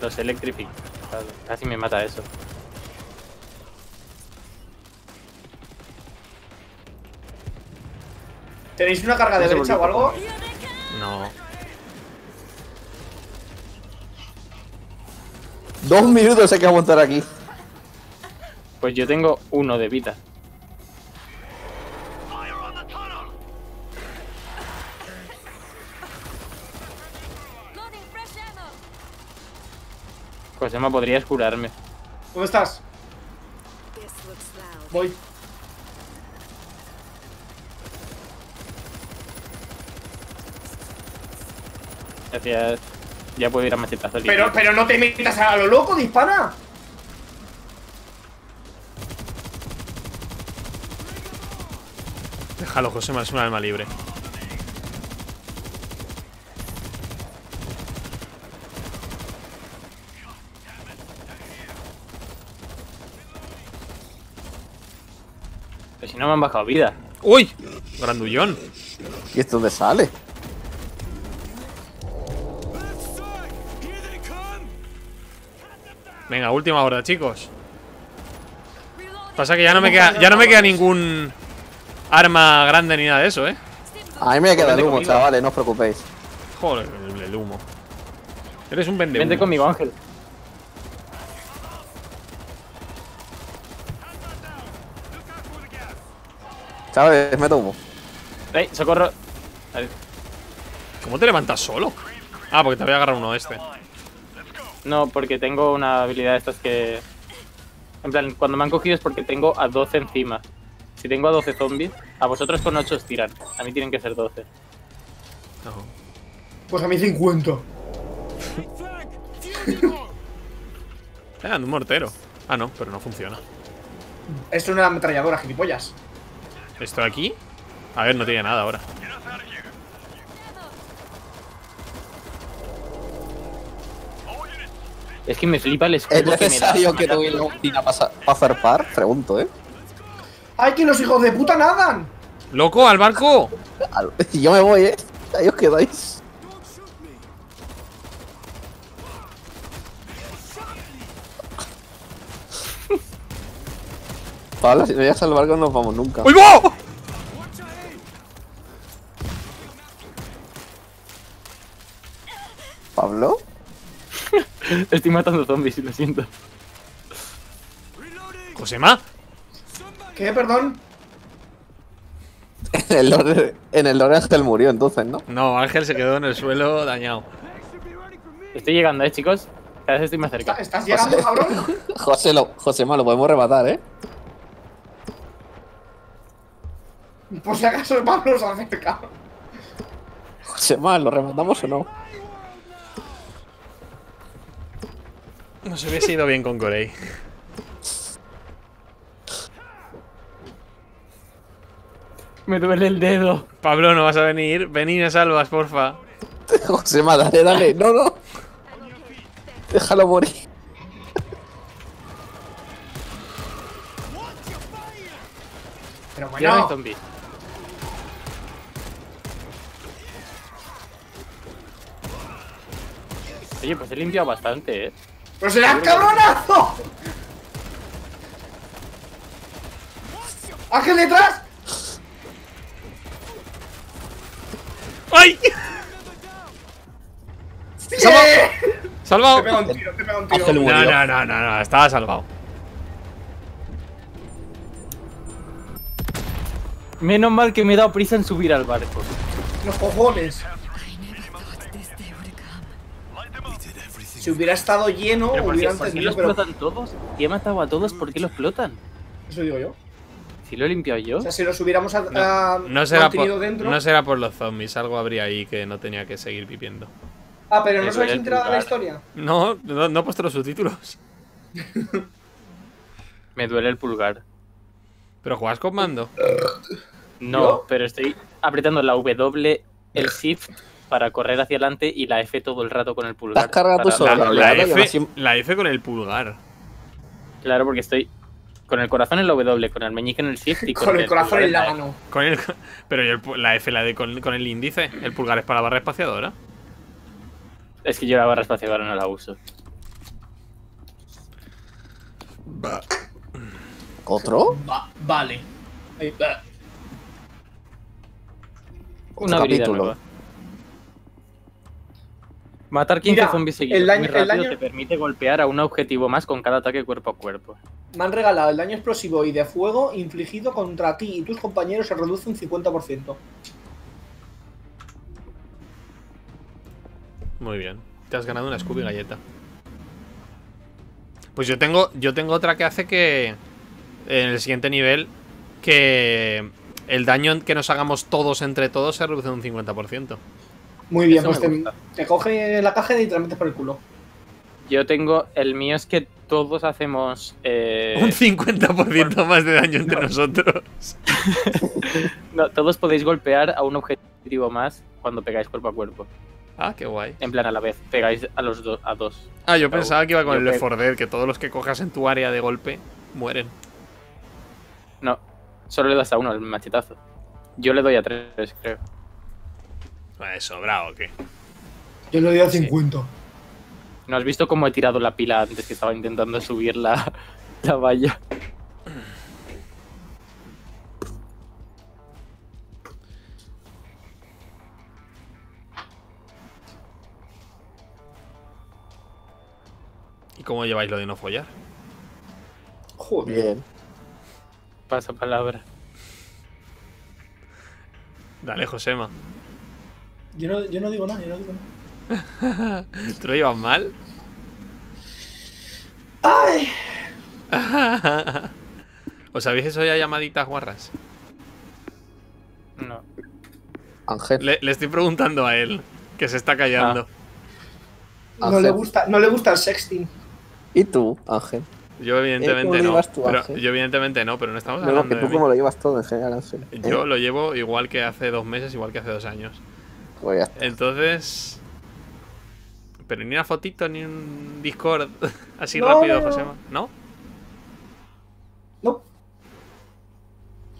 Los electrific. Casi me mata eso. ¿Tenéis una carga de derecha o algo? No. 2 minutos hay que aguantar aquí. Pues yo tengo 1 de vida. Josema, podrías curarme. ¿Dónde estás? Voy. Gracias. Ya puedo ir a machetazo. Pero no te metas a lo loco, dispara. Déjalo, Josema, es un alma libre. Pero si no me han bajado vida. ¡Uy! Grandullón. ¿Y esto dónde sale? Venga, última hora, chicos. Pasa que ya no me queda ningún arma grande ni nada de eso, ¿eh? A mí me queda el humo, chavales, no os preocupéis. Joder, el humo. Eres un vendehumo. Vente conmigo, Ángel. Chavales, meto humo. ¡Ey, socorro! ¿Cómo te levantas solo? Ah, porque te voy a agarrar uno de este. No, porque tengo una habilidad de estas que... En plan, cuando me han cogido es porque tengo a 12 encima. Si tengo a 12 zombies, a vosotros con 8 os tiran. A mí tienen que ser 12. No. Pues a mí 50. Un mortero. Ah, no, pero no funciona. Esto es una ametralladora, gilipollas. ¿Esto de aquí? A ver, no tiene nada ahora. Es que me flipa el escudo. ¿Es necesario que no hubiera un tira para zarpar? Pregunto, ¿eh? ¡Ay, que los hijos de puta nadan! ¡Loco, al barco! Yo me voy, ¿eh? Ahí os quedáis. Pablo, si no llegas al barco no nos vamos nunca. ¡Uy, va! ¿Pablo? Estoy matando zombies, lo siento. ¿Josema? ¿Qué? Perdón. En el lore Ángel murió entonces, ¿no? No, Ángel se quedó en el suelo dañado. Estoy llegando, chicos. Cada vez estoy más cerca. ¿Estás llegando, cabrón? Josema, lo podemos rematar, ¿eh? Por si acaso el Pablo se acerca. Josema, ¿lo rematamos o no? Nos hubiese ido bien con Corey. Me duele el dedo. Pablo, no vas a venir. Venid a salvas, porfa. Josema, dale, dale. No, no. Déjalo morir. Pero bueno. Zombie. Oye, pues he limpiado bastante, ¿eh? ¡Pero será cabronazo! ¡Ángel detrás! ¡Ay! ¡Salvado! ¡Salvado! Te pega un tiro, te pega un tiro. No, estaba salvado. Menos mal que me he dado prisa en subir al barco. Los cojones. Si hubiera estado lleno, hubiera entendido, pero... ¿Por qué los explotan todos? ¿Y he matado a todos? ¿Por qué los explotan? Eso digo yo. Si lo he limpiado yo. O sea, si los hubiéramos dentro... No será por los zombies, algo habría ahí que no tenía que seguir viviendo. Ah, pero ¿no os habéis enterado de la historia? No he puesto los subtítulos. Me duele el pulgar. ¿Pero jugás con mando? No, ¿yo? Pero estoy apretando la W, el Shift... para correr hacia adelante y la F todo el rato con el pulgar. ¿Te has cargado tú solo? La F con el pulgar. Claro, porque estoy con el corazón en la W, con el meñique en el Shift y con el corazón en la mano. Pero la F la de con el índice. El pulgar es para la barra espaciadora. Es que yo la barra espaciadora no la uso. ¿Otro? Vale. Un capítulo. Matar 15 zombies seguidos muy rápido te permite golpear a un objetivo más con cada ataque cuerpo a cuerpo. Me han regalado el daño explosivo y de fuego infligido contra ti y tus compañeros se reduce un 50%. Muy bien. Te has ganado una Scooby galleta. Pues yo tengo otra que hace que... En el siguiente nivel... Que... El daño que nos hagamos todos entre todos se reduce un 50%. Muy bien, eso pues te coge la caja y te la metes por el culo. Yo tengo... El mío es que todos hacemos... un 50% más de daño entre nosotros. No, todos podéis golpear a un objetivo más cuando pegáis cuerpo a cuerpo. Ah, qué guay. En plan, a la vez. Pegáis a los dos. Ah, yo pensaba que iba con el Left 4 Dead, que todos los que cojas en tu área de golpe mueren. No, solo le das a uno el machetazo. Yo le doy a 3, creo. ¿Sobrado o qué? Yo le doy a 50. Sí. ¿No has visto cómo he tirado la pila antes que estaba intentando subir la valla? ¿Y cómo lleváis lo de no follar? Joder. Bien. Pasa palabra. Dale, Josema. Yo no digo nada, yo no digo nada. ¿Tú lo llevas mal? ¡Ay! ¿Os habéis hecho ya llamaditas guarras? No. Ángel. Le estoy preguntando a él, que se está callando. No le gusta el sexting. ¿Y tú, Ángel? Yo evidentemente no. Tú, pero ¿sí? Yo evidentemente no, pero no estamos hablando que tú de como mí. Lo llevas todo en general, Ángel. Yo lo llevo igual que hace 2 meses, igual que hace 2 años. Pues ya está. Entonces... Pero ni una fotito, ni un Discord así rápido, Josema. ¿No? No.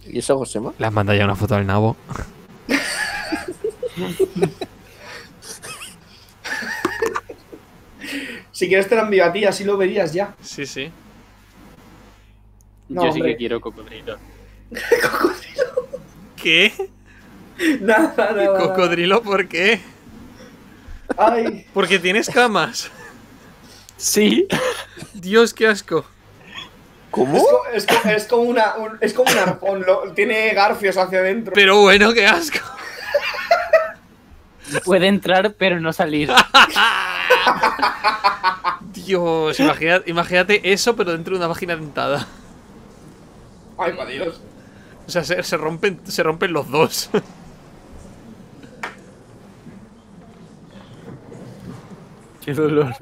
¿Y eso, Josema? Le has mandado ya una foto al nabo. Si quieres te la envío a ti, así lo verías ya. Sí, sí. No, yo hombre. Sí que quiero cocodrilo. ¿Cocodrilo? ¿Qué? Nada. ¿Cocodrilo por qué? Ay. Porque tienes camas. Sí. Dios, qué asco. ¿Cómo? Es como un arpón, tiene garfios hacia adentro. Pero bueno, qué asco. Puede entrar, pero no salir. Dios, imagínate eso, pero dentro de una vagina dentada. Ay, para Dios. O sea, se rompen los dos. Qué dolor.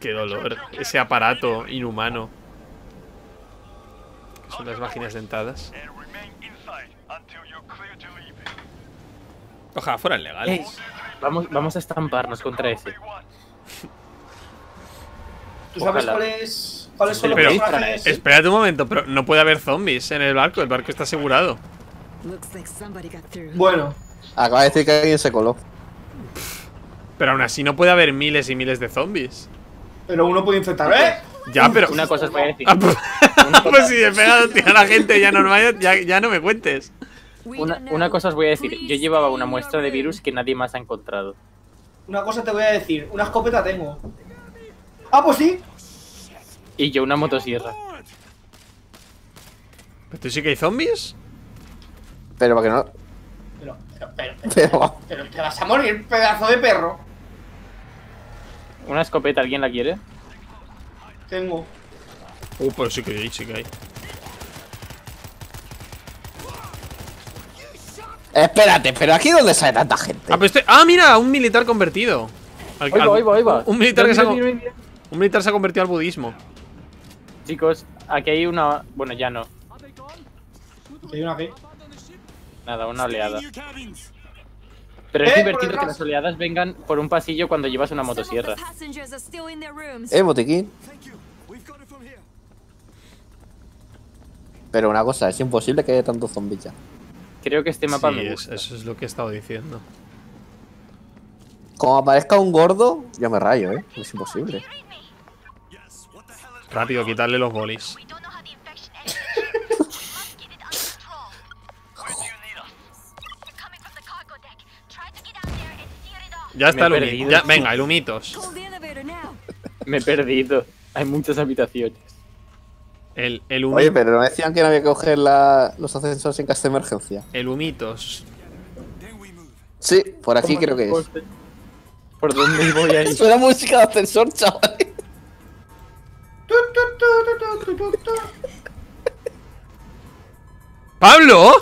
Qué dolor. Ese aparato inhumano. Que son las vaginas dentadas. Ojalá fueran legales. Vamos a estamparnos contra ese. ¿Tú sabes cuáles son los personajes? Espérate un momento, pero no puede haber zombies en el barco está asegurado. Bueno, acaba de decir que alguien se coló. Pero aún así no puede haber miles y miles de zombies. Pero uno puede infectar, ¿eh? Ya, pero... Una cosa es para decir. Pues si de pegado tira a la gente ya normal, ya no me cuentes. Una cosa os voy a decir, yo llevaba una muestra de virus que nadie más ha encontrado. Una cosa te voy a decir, una escopeta tengo. ¡Ah, pues sí! Y yo una motosierra. ¿Pero tú sí que hay zombies? Pero para que no... Pero te vas a morir, pedazo de perro. Una escopeta, ¿alguien la quiere? Tengo. Pero sí que hay. Espérate, pero aquí donde sale tanta gente. Ah, pero mira, un militar convertido. Ahí va. Un militar se ha convertido al budismo. Chicos, aquí hay una... Bueno, ya no. ¿Hay una qué? Nada, una oleada. Pero es divertido que las oleadas vengan por un pasillo cuando llevas una motosierra. Botiquín. Pero una cosa, es imposible que haya tantos zombies ya. Creo que este mapa me gusta. Eso es lo que he estado diciendo. Como aparezca un gordo, yo me rayo, ¿eh? Es imposible. Rápido, quitarle los bolis. Ya está el humito. Venga, el humitos. Me he perdido. Hay muchas habitaciones. El humito. Oye, pero no decían que no había que coger los ascensores en caso de emergencia. El humitos. Sí, por aquí creo que es. ¿Por dónde voy a ir? Suena música de ascensor, chaval. ¡Pablo!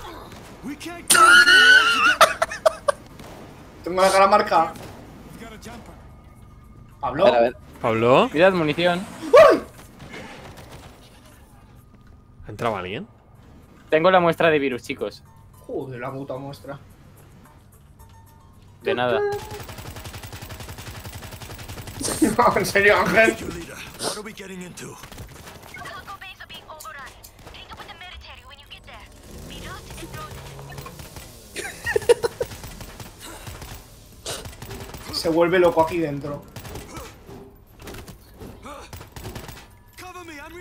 Tengo la cara marcada. Pablo. A ver. Pablo. Cuidad, munición. ¡Uy! ¿Ha entrado alguien? Tengo la muestra de virus, chicos. Joder, la puta muestra. De nada. No, en serio, Ángel. Se vuelve loco aquí dentro.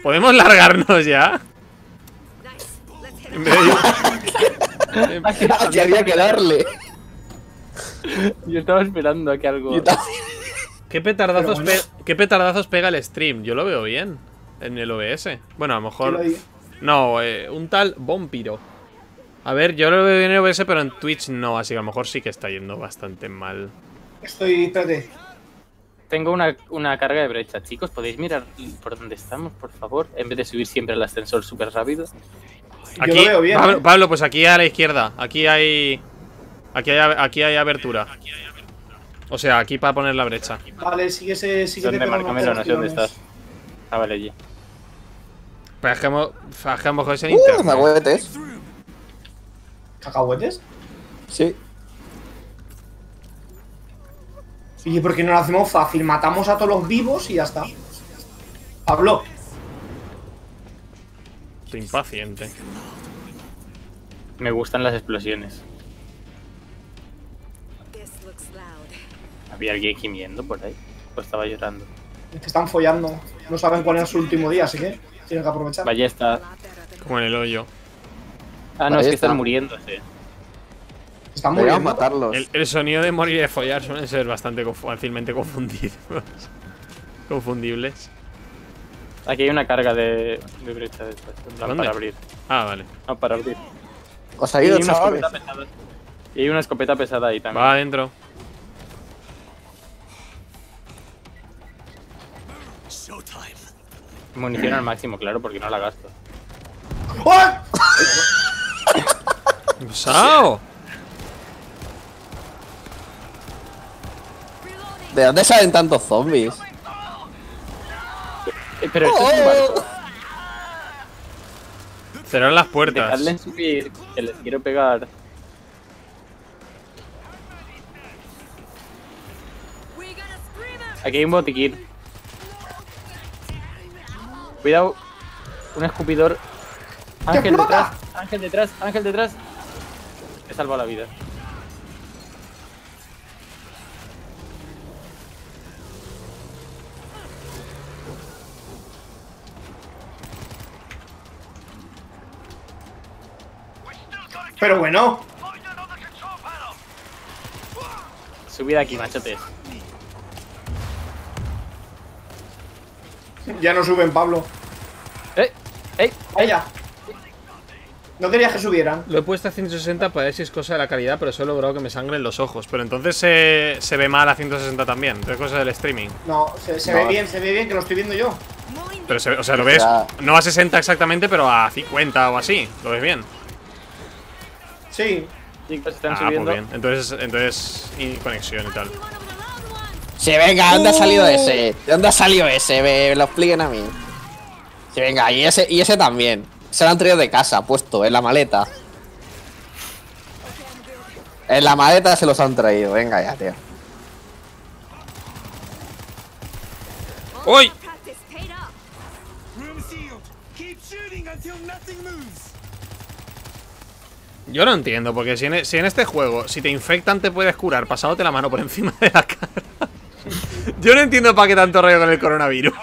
¿Podemos largarnos ya? En vez de... Aquí había que darle. Yo estaba esperando a que algo... ¿Qué petardazos pega el stream? Yo lo veo bien en el OBS. Bueno, a lo mejor... No, un tal Bompiro. A ver, yo lo veo bien en el OBS, pero en Twitch no. Así que a lo mejor sí que está yendo bastante mal. Espérate. Tengo una carga de brecha. Chicos, ¿podéis mirar por dónde estamos, por favor? En vez de subir siempre el ascensor súper rápido. Aquí, yo lo veo bien. Pablo, pues aquí a la izquierda. Aquí hay abertura. O sea, aquí para poner la brecha. Vale, sigue. ¿Dónde? Márcamelo, no sé dónde estás. Ah, vale, allí. Bajemos ese internet. ¿Cacahuetes? ¿Cacahuetes? Sí. ¿Y por qué no lo hacemos fácil? Matamos a todos los vivos y ya está. Pablo. Estoy impaciente. Me gustan las explosiones. ¿Había alguien gimiendo por ahí? ¿O estaba llorando? Es que están follando. No saben cuál es su último día, así que tienen que aprovechar. Ballesta. Como en el hoyo. Ah, no, ballesta. Es que están muriéndose. Están muriendo. Voy a matarlos. El sonido de morir y de follar suelen ser bastante fácilmente confundidos. Confundibles. Aquí hay una carga de brecha de estas. ¿Dónde? Para abrir. Ah, vale. No, para abrir. ¿Os ha ido, chavales? Y hay una escopeta pesada ahí también. Va adentro. Munición al máximo, claro, porque no la gasto. ¡Oh! ¡Usao! ¿De dónde salen tantos zombies? Pero esto es un barco. Cerraron las puertas. Dejadles subir, que les quiero pegar. Aquí hay un botiquín. Cuidado, un escupidor. Ángel detrás, Ángel detrás, Ángel detrás. He salvado la vida. Pero bueno. Subid aquí, machotes. Ya no suben, Pablo. ¡Ey! ¡Vaya! No quería que subieran. Lo he puesto a 160 para ver si es cosa de la calidad, pero solo he logrado que me sangren los ojos. Pero entonces se ve mal a 160 también. Es cosa del streaming. No, se ve bien, se ve bien, que lo estoy viendo yo. Pero o sea, lo ves no a 60 exactamente, pero a 50 o así. Lo ves bien. Sí. Están subiendo. Muy bien. Entonces y conexión y tal. Sí, venga, ¿dónde ha salido ese? ¿Dónde ha salido ese? Me lo expliquen a mí. Sí, venga, y ese también. Se lo han traído de casa, puesto, en la maleta. En la maleta se los han traído, venga ya, tío. ¡Uy! Yo no entiendo, porque si en este juego, si te infectan te puedes curar pasándote la mano por encima de la cara. Yo no entiendo para qué tanto rollo con el coronavirus.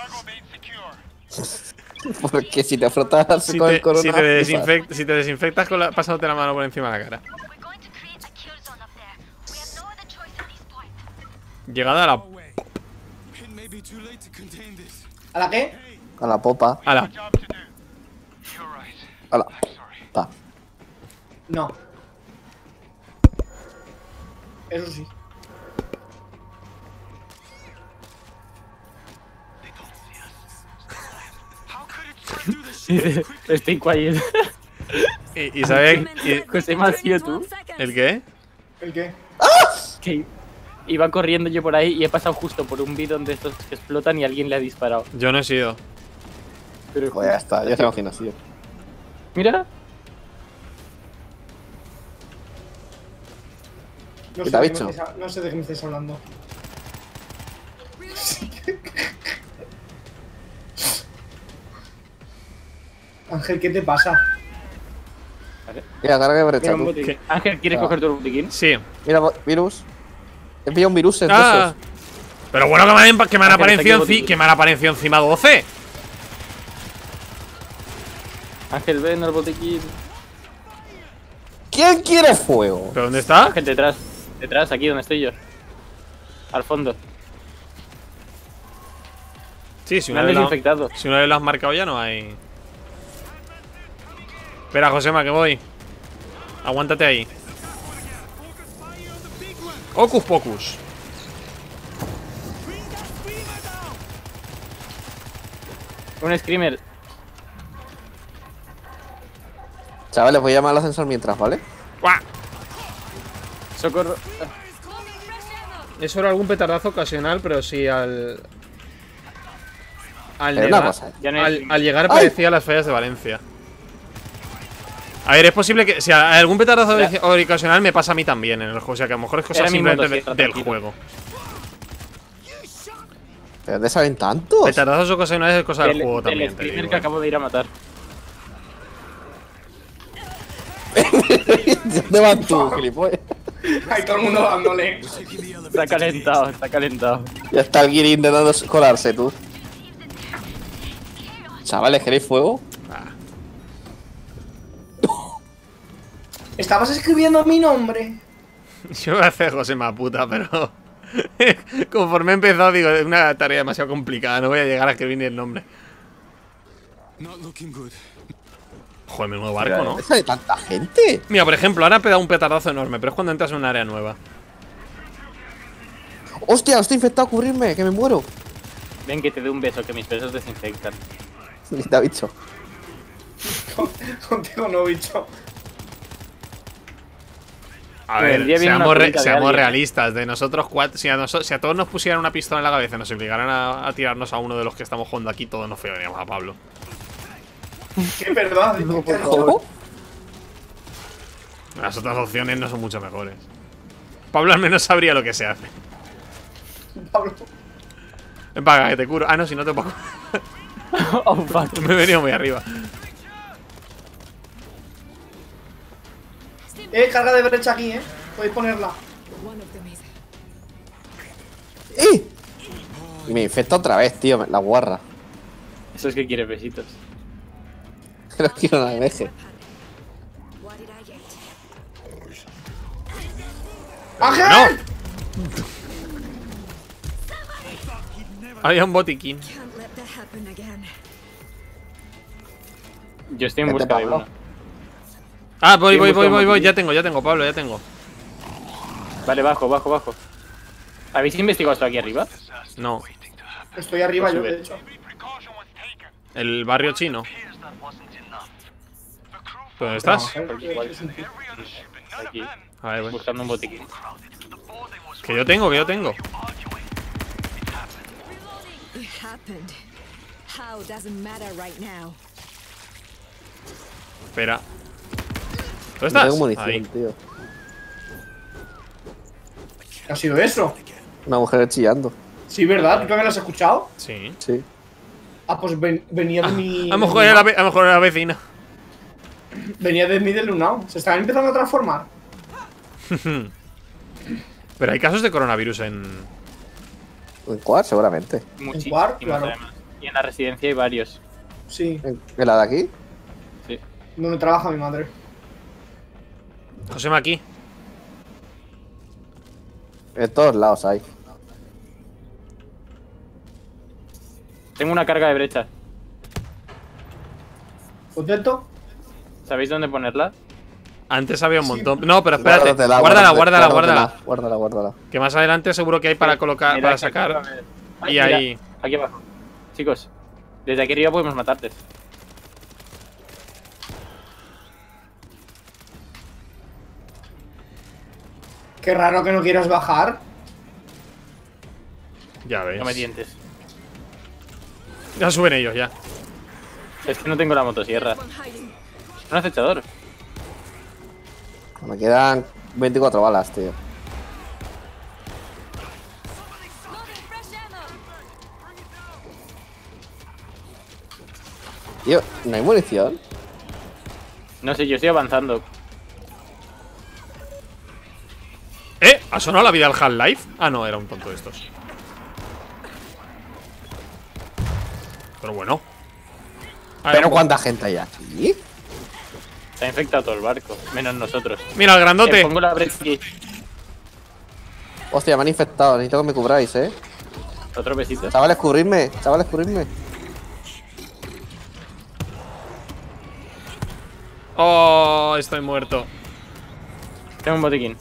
Porque si te frotas con el coronavirus. Si te desinfectas pasándote la mano por encima de la cara. Llegada a la. ¿A la qué? A la popa. A la. A la. Pa. No. Eso sí. Estoy quiet. ¿Y sabes qué me has sido tú? ¿El qué? ¿El qué? Que iba corriendo yo por ahí y he pasado justo por un bidón de estos que explotan y alguien le ha disparado. Yo no he sido. Pero joder, ya está, ya se imagina así. Mira. No sé, no sé de qué me estáis hablando. Ángel, ¿qué te pasa? Mira, carga de brecha. Mira, Ángel, ¿quieres coger tu botiquín? Sí. Mira, virus. He pillado un virus entonces. Pero bueno, que me han aparecido encima 12. Ángel, ven al botiquín. ¿Quién quiere fuego? ¿Pero dónde está? Ángel, detrás. Detrás, aquí donde estoy yo. Al fondo. Sí, si una vez lo has marcado ya no hay. Espera, Josema, que voy. Aguántate ahí. Hocus pocus. Un screamer. Chavales, voy a llamar al ascensor mientras, ¿vale? ¡Guau! Socorro. Es solo algún petardazo ocasional, pero sí al. Al llegar parecía las fallas de Valencia. A ver, es posible que... Si algún petardazo ocasional me pasa a mí también en el juego. O sea, que a lo mejor es cosa simplemente del juego. ¿Pero de saben tantos? Petardazos ocasionales es cosa del juego también. El streamer que acabo de ir a matar. ¿Dónde vas tú, gilipollas? Hay todo el mundo dándole. Está calentado, está calentado. Ya está el guirín intentando colarse, tú. Chavales, ¿queréis fuego? Estabas escribiendo mi nombre. Yo me hace José Maputa, pero conforme he empezado digo, es una tarea demasiado complicada, no voy a llegar a escribir ni el nombre. Joder, mi nuevo barco, ¿no? ¿Esa de tanta gente? Mira, por ejemplo, ahora he pegado un petardazo enorme, pero es cuando entras en un área nueva. ¡Hostia! Estoy infectado, cubrirme, que me muero. Ven que te dé un beso, que mis besos desinfectan. Está bicho. Contigo no, bicho. A ver, seamos realistas. De nosotros cuatro, si a todos nos pusieran una pistola en la cabeza y nos obligaran a tirarnos a uno de los que estamos jugando aquí, todos nos fregaríamos a Pablo. ¡Qué verdad! No, por favor. Las otras opciones no son mucho mejores. Pablo al menos sabría lo que se hace. Pablo. Ven para acá, que te curo. Ah, no, si no te puedo. Oh, fuck. Me he venido muy arriba. Carga de brecha aquí, podéis ponerla. ¡Eh! Me infecta otra vez, tío, la guarra. Eso es que quiere besitos. No quiero nada de veje. ¡Ángel! ¡No! Había un botiquín. Yo estoy en busca de uno. Ah, voy, ya tengo, Pablo, ya tengo. Vale, bajo. ¿Habéis investigado esto aquí arriba? No. Estoy arriba yo, de hecho. El barrio chino. ¿Dónde estás? Aquí. A ver, voy buscando un botiquín. Que yo tengo. Espera. ¿Dónde estás? Tengo munición, tío. ¿Qué ha sido eso? Una mujer chillando. Sí, ¿verdad? ¿Tú también lo has escuchado? Sí. Sí. Ah, pues venía de mi... A lo mejor era la vecina. Venía de mi del Lunao. Se estaban empezando a transformar. Pero hay casos de coronavirus en... En Quar, seguramente. Muchísimo, en Quar, claro. Además. Y en la residencia hay varios. Sí. ¿En la de aquí? Sí. Donde trabaja mi madre. Josema aquí. En todos lados hay. Tengo una carga de brecha. ¿Contento? ¿Sabéis dónde ponerla? Antes había un montón. No, pero espérate. Guárdala. Que más adelante seguro que hay para colocar, para sacar. Y ahí. Aquí abajo. Chicos, desde aquí arriba podemos matarte. Qué raro que no quieras bajar. Ya ves. No me tientes. Ya suben ellos, ya. Es que no tengo la motosierra. Un acechador. Me quedan 24 balas, tío. Tío, ¿no hay munición? No sé, yo estoy avanzando. ¿Ha sonado la vida al Half-Life? Ah, no, era un tonto de estos. Pero bueno. Pero ¿cuánta gente hay aquí? Se ha infectado todo el barco, menos nosotros. ¡Mira, el grandote! Pongo la brecha aquí. Hostia, me han infectado, necesito que me cubráis, Otro besito. Chavales, cubrirme, Oh, estoy muerto. Tengo un botiquín.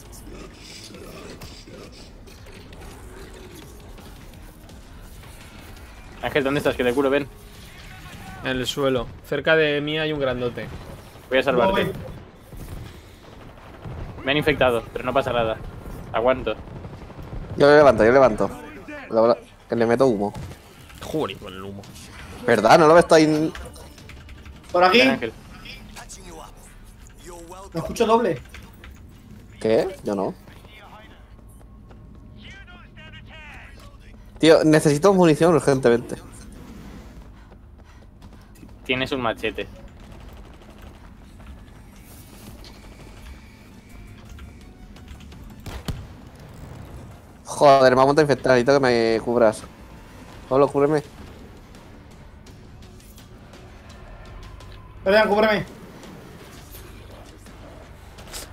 Ángel, ¿dónde estás? Que te curo, ven. En el suelo. Cerca de mí hay un grandote. Voy a salvarte. Me han infectado, pero no pasa nada. Aguanto. Yo le levanto. Le meto humo. Joder, con el humo. ¿Verdad? No lo ves ahí. Por aquí. ¿Me escucho doble? ¿Qué? Yo no. Tío, necesito munición urgentemente. Tienes un machete. Joder, me ha montado infectado, necesito que me cubras. Solo cúbreme. Perdón, cúbreme.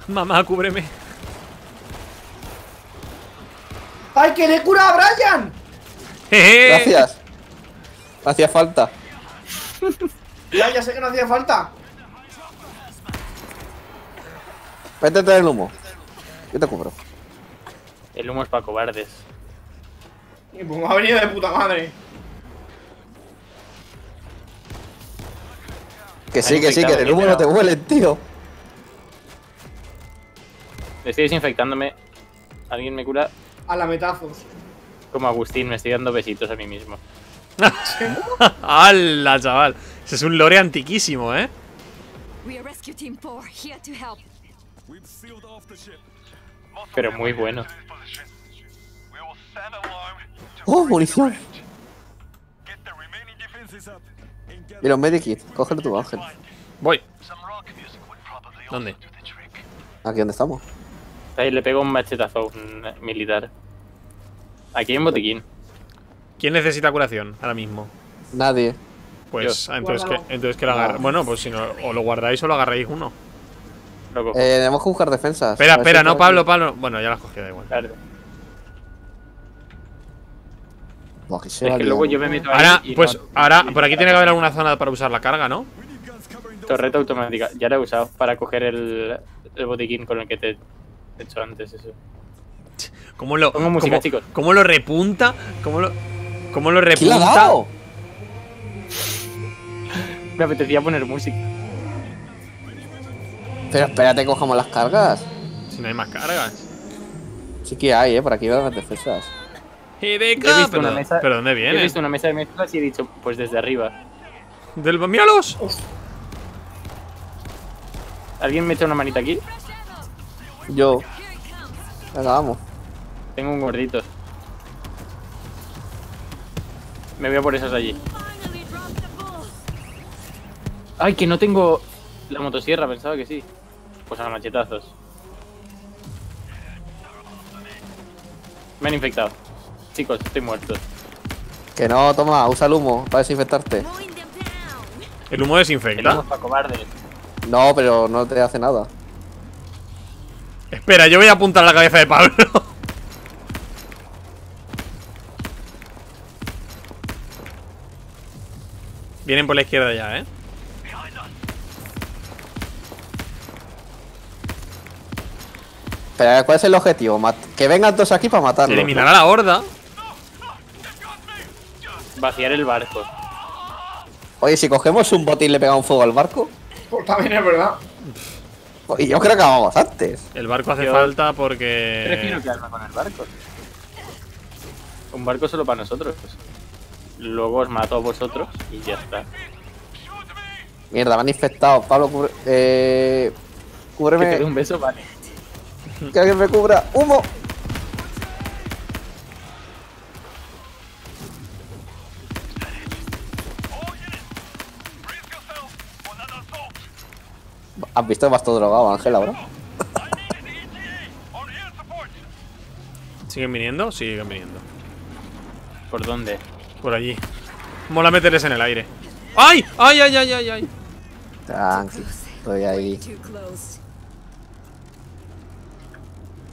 Mamá, cúbreme. ¡Ay, que le cura a Brian! Gracias. No hacía falta. Ya sé que no hacía falta. Vete a traer el humo. Yo te cubro. El humo es para cobardes. Y pues me ha venido de puta madre. Que sí, que sí, que del humo no te huelen, tío. Estoy desinfectándome. ¿Alguien me cura? A la metazos. Como Agustín, me estoy dando besitos a mí mismo. ¡Hala, chaval! Ese es un lore antiquísimo, ¿eh? Pero muy bueno. ¡Oh, munición! Y los medikits, cógelo tú, Ángel. Voy. ¿Dónde? Aquí donde estamos. Ahí le pego un machetazo militar. Aquí hay un botiquín. ¿Quién necesita curación ahora mismo? Nadie. Pues, entonces que lo agarra. Bueno, pues si no, o lo guardáis o lo agarráis uno. Tenemos que buscar defensas. Espera, espera, no, Pablo, Pablo. Bueno, ya las cogí, da igual. Claro. No, que sea, es que luego yo me meto ahí. Ahora, pues, no, ahora, por aquí tiene que haber alguna zona para usar la carga, ¿no? Torreta automática. Ya la he usado para coger el botiquín con el que te he hecho antes eso. ¿Cómo lo repunta? ¿Cómo lo repunta? ¿Qué le ha dado? Me apetecía poner música. Pero espérate, cojamos las cargas. Si no hay más cargas. Sí que hay, por aquí van las defensas. ¿Pero dónde viene? He visto una mesa de mezclas y he dicho, pues desde arriba. ¡Míralos! ¿Alguien me echa una manita aquí? Yo. Venga, vamos. Tengo un gordito. Me veo por esas allí. Ay, que no tengo la motosierra, pensaba que sí. Pues a los machetazos. Me han infectado. Chicos, estoy muerto. Que no, toma, usa el humo para desinfectarte. ¿El humo desinfecta? El humo es para cobardes. No, pero no te hace nada. Espera, yo voy a apuntar a la cabeza de Pablo. Vienen por la izquierda ya, ¿eh? Pero ¿cuál es el objetivo? Que vengan todos aquí para matarlos. Eliminar a la horda. Vaciar el barco. Oye, si cogemos un botín y le pegamos fuego al barco. Pues también es verdad. Y yo creo que acabamos antes. El barco hace falta porque... Prefiero quedarme con el barco. Un barco solo para nosotros. Luego os mato a vosotros y ya está. Mierda, me han infectado. Pablo, cubre... Cúbreme. ¿Que te dé un beso? Vale. Que alguien me cubra. ¡Humo! ¿Has visto que vas todo drogado, Ángel, ahora? ¿Siguen viniendo? Siguen viniendo. ¿Por dónde? Por allí. Mola meterles en el aire. ¡Ay! ¡Ay, ay, ay, ay, ay! Tranqui, estoy ahí.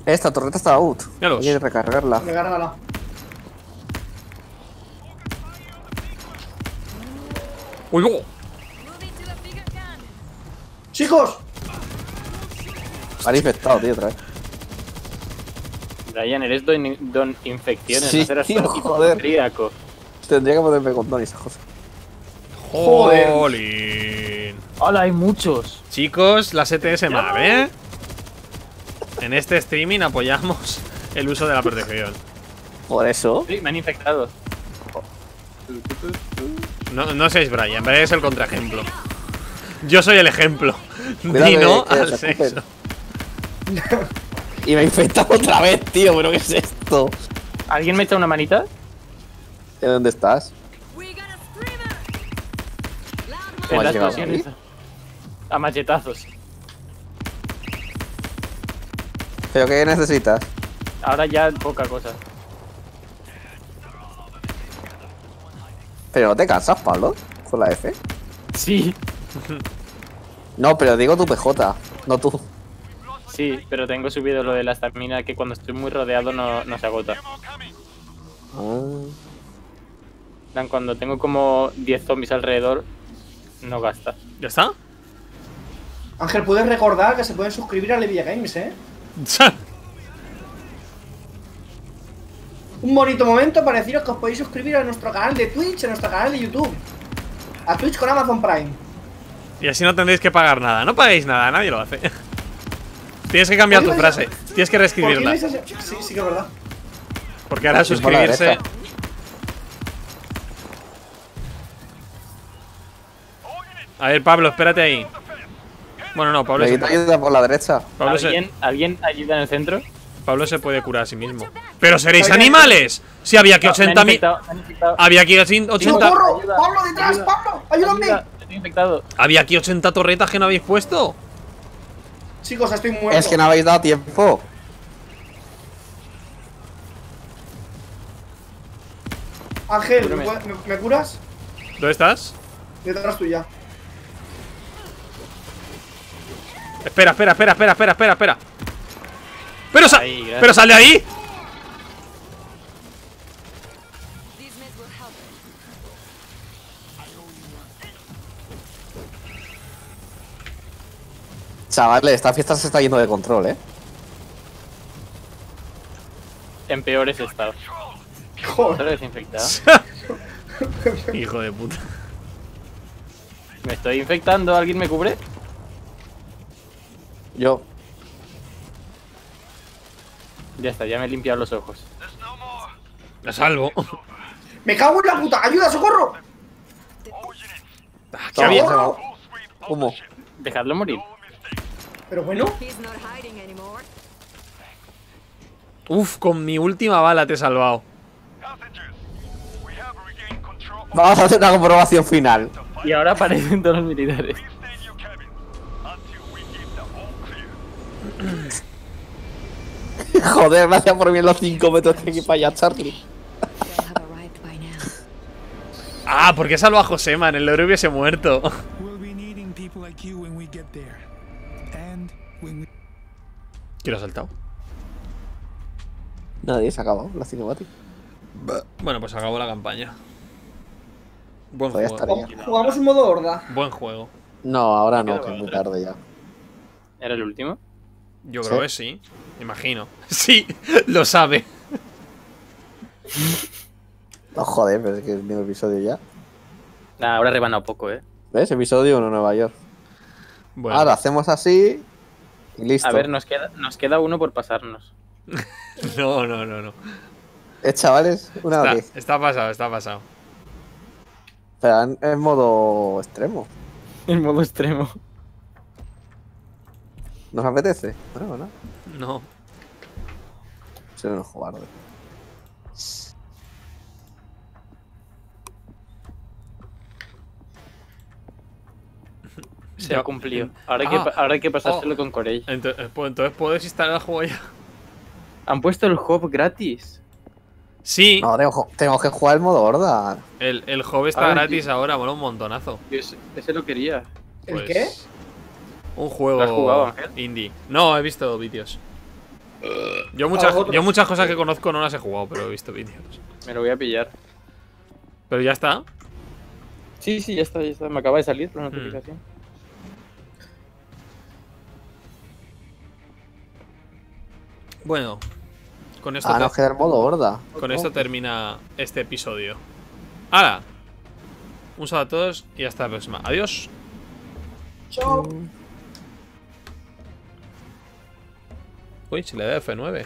Esta torreta está out. Hay que recargarla. Recárgala. ¡Uy, no! ¡Chicos! Me han infectado, tío, otra vez. Brian, eres don infecciones. Sí, no tío, joder. Tendría que ponerme con don y esas cosas. ¡Joder! ¡Jolín! ¡Hola, hay muchos! Chicos, las ETS MAB, ¿eh? En este streaming apoyamos el uso de la protección. ¿Por eso? Sí, me han infectado. No, no sois Brian, Brian es el contraejemplo. Yo soy el ejemplo. Cuidado, Dino al sexo. Y me he infectado otra vez, tío, pero ¿qué es esto? ¿Alguien me echa una manita? ¿De dónde estás? ¿Cómo has llegado aquí? A machetazos. ¿Pero qué necesitas? Ahora ya poca cosa. ¿Pero no te cansas, Pablo? ¿Con la F? Sí. No, pero digo tu PJ, no tú. Sí, pero tengo subido lo de la estamina, que cuando estoy muy rodeado no se agota. Cuando tengo como 10 zombies alrededor, no gasta. ¿Ya está? Ángel, puedes recordar que se pueden suscribir a LevillaGames, ¿eh? Un bonito momento para deciros que os podéis suscribir a nuestro canal de Twitch, a nuestro canal de YouTube. A Twitch con Amazon Prime. Y así no tendréis que pagar nada. No pagáis nada, nadie lo hace. Tienes que cambiar tu frase. Tienes que reescribirla. Sí, sí que es verdad. Porque ahora suscribirse... A ver, Pablo, espérate ahí. Bueno, no, Pablo... Leguita ayuda por la derecha. ¿Alguien ayuda en el centro? Pablo se puede curar a sí mismo. ¡Pero seréis animales! Si había aquí 80.000... Había aquí 80... ¡Pablo, detrás! ¡Pablo, ayúdame! Había aquí 80 torretas que no habéis puesto. Chicos, estoy muerto. Es que no habéis dado tiempo. Ángel, ¿me curas? ¿Dónde estás? Detrás tuya. Espera, espera. ¡Pero, sale ahí! Chavales, esta fiesta se está yendo de control, ¿eh? En peores estados. Joder. Hijo de puta. Me estoy infectando, ¿alguien me cubre? Yo. Ya está, ya me he limpiado los ojos. La salvo. ¡Me cago en la puta! ¡Ayuda, socorro! ¿Socorro? ¿Cómo? Dejadlo morir. Pero bueno. Uf, con mi última bala te he salvado. Vamos a hacer una comprobación final. Y ahora aparecen todos los militares. Joder, gracias por bien los 5 metros que hay para allá, Charlie. Ah, porque salvo a José, man. El loro hubiese muerto. ¿Quién ha saltado? Nadie, se ha acabado la cinemática. Bueno, pues acabó la campaña. Buen juego. ¿Jugamos en modo horda? Buen juego. No, ahora no, que es muy tarde ya. ¿Era el último? Yo creo que sí, imagino. Sí, lo sabe. No joder, pero es que es mi episodio ya. Nah, ahora he rebanado poco, ¿eh? ¿Ves? Episodio 1 Nueva York. Bueno. Ahora hacemos así y listo. A ver, nos queda uno por pasarnos. No. Chavales, una vez. Está pasado, Pero en modo extremo. En modo extremo. ¿Nos apetece? Bueno, ¿no? No. Soy un cobarde. Se ha cumplido. Ahora hay que pasárselo con Corey. Entonces puedes instalar el juego ya. ¿Han puesto el Hob gratis? Sí. No, tengo que jugar el modo horda. El Hob está gratis ahora, mola un montonazo. Ese lo quería. Pues, ¿el qué? Un juego. ¿Lo has jugado, Ángel? Indie. No, he visto vídeos. Yo muchas cosas que conozco no las he jugado, pero he visto vídeos. Me lo voy a pillar. ¿Pero ya está? Sí, sí, ya está. Me acaba de salir la notificación. Bueno, con esto... no queda el modo horda. Con esto termina este episodio. ¡Hala! Un saludo a todos y hasta la próxima. Adiós. Chao. Uy, se le da F9.